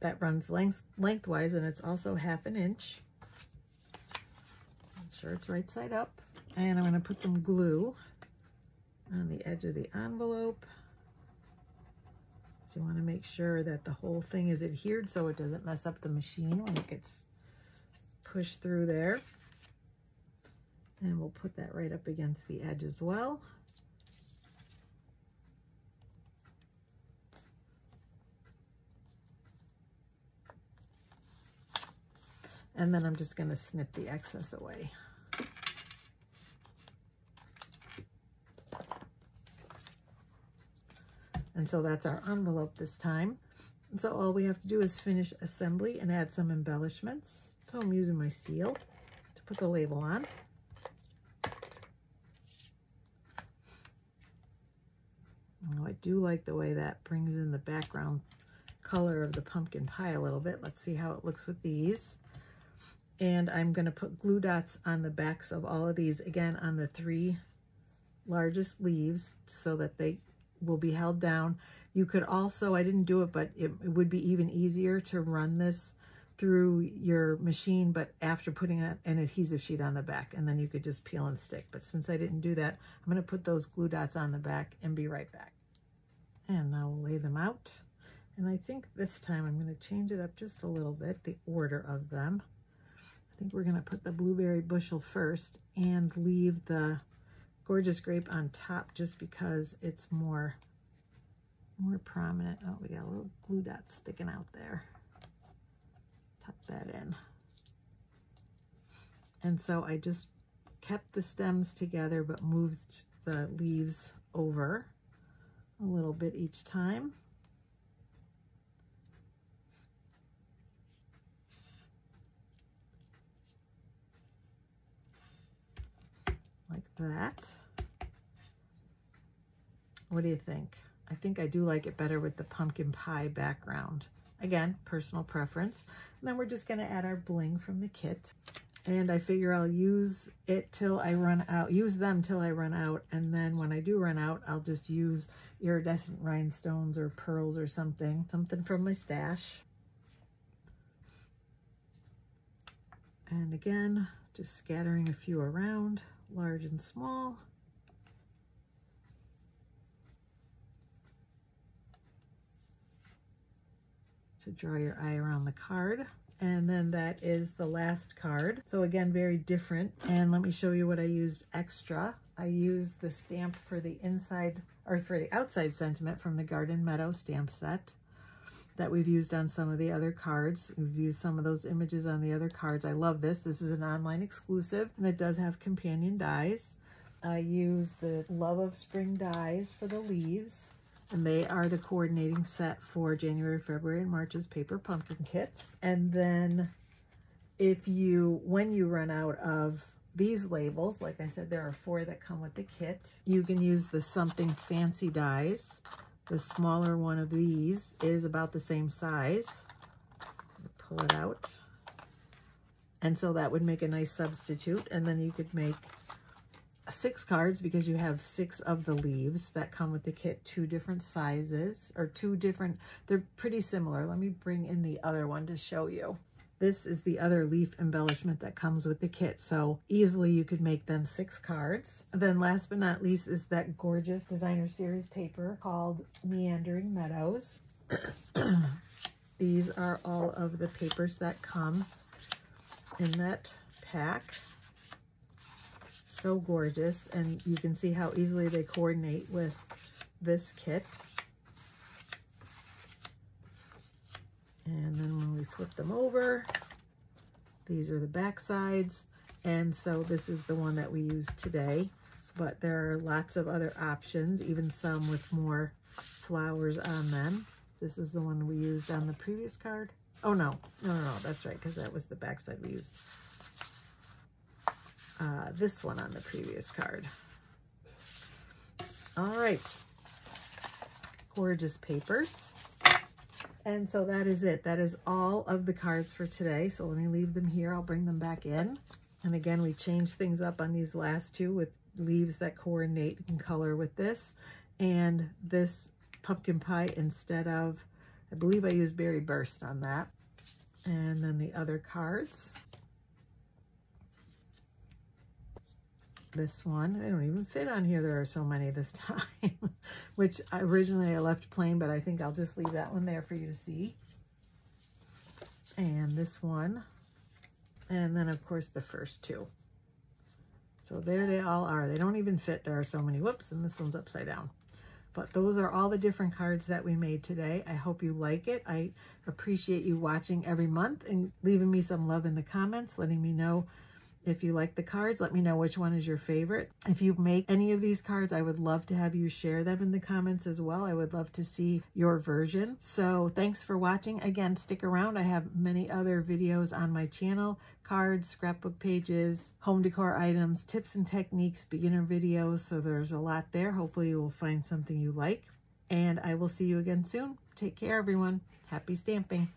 that runs length lengthwise, and it's also half an inch. Sure it's right side up, and I'm going to put some glue on the edge of the envelope. So you want to make sure that the whole thing is adhered so it doesn't mess up the machine when it gets pushed through there. And we'll put that right up against the edge as well. And then I'm just going to snip the excess away. And so that's our envelope this time. And so all we have to do is finish assembly and add some embellishments. So I'm using my seal to put the label on. Oh, I do like the way that brings in the background color of the pumpkin pie a little bit. Let's see how it looks with these. And I'm going to put glue dots on the backs of all of these, again, on the three largest leaves so that they will be held down. You could also, I didn't do it, but it, it would be even easier to run this through your machine, but after putting a, an adhesive sheet on the back, and then you could just peel and stick. But since I didn't do that, I'm going to put those glue dots on the back and be right back. And now we'll lay them out. And I think this time I'm going to change it up just a little bit, the order of them. I think we're going to put the blueberry bushel first and leave the Gorgeous Grape on top just because it's more more prominent. Oh, we got a little glue dot sticking out there. Tuck that in. And so I just kept the stems together but moved the leaves over a little bit each time. Like that. What do you think? I think I do like it better with the pumpkin pie background. Again, personal preference. And then we're just gonna add our bling from the kit. And I figure I'll use it till I run out, use them till I run out. And then when I do run out, I'll just use iridescent rhinestones or pearls or something, something from my stash. And again, just scattering a few around, large and small. To draw your eye around the card. And then that is the last card. So again, very different. And let me show you what I used extra. I used the stamp for the inside, or for the outside sentiment from the Garden Meadow stamp set that we've used on some of the other cards. We've used some of those images on the other cards. I love this. This is an online exclusive and it does have companion dies. I used the Love of Spring dies for the leaves. And they are the coordinating set for January, February, and March's Paper Pumpkin Kits. And then if you, when you run out of these labels, like I said, there are four that come with the kit, you can use the Something Fancy dies. The smaller one of these is about the same size. Pull it out. And so that would make a nice substitute. And then you could make six cards because you have six of the leaves that come with the kit, two different sizes or two different, they're pretty similar. Let me bring in the other one to show you. This is the other leaf embellishment that comes with the kit. So easily you could make then six cards. And then last but not least is that gorgeous designer series paper called Meandering Meadows. These are all of the papers that come in that pack. So gorgeous, and you can see how easily they coordinate with this kit. And then when we flip them over, these are the back sides. And so this is the one that we used today, but there are lots of other options, even some with more flowers on them. This is the one we used on the previous card. Oh no, no, no, no, that's right, because that was the back side we used. Uh, this one on the previous card. All right, gorgeous papers. And so that is it. That is all of the cards for today. So let me leave them here. I'll bring them back in. And again, we changed things up on these last two with leaves that coordinate in color with this. And this pumpkin pie instead of, I believe I used Berry Burst on that. And then the other cards. This one, they don't even fit on here. There are so many this time, which originally I left plain, but I think I'll just leave that one there for you to see. And this one, and then of course the first two. So there they all are. They don't even fit. There are so many. Whoops, and this one's upside down. But those are all the different cards that we made today. I hope you like it. I appreciate you watching every month and leaving me some love in the comments, letting me know if you like the cards. Let me know which one is your favorite. If you make any of these cards, I would love to have you share them in the comments as well. I would love to see your version. So thanks for watching. Again, stick around. I have many other videos on my channel: cards, scrapbook pages, home decor items, tips and techniques, beginner videos. So there's a lot there. Hopefully you will find something you like. And I will see you again soon. Take care, everyone. Happy stamping.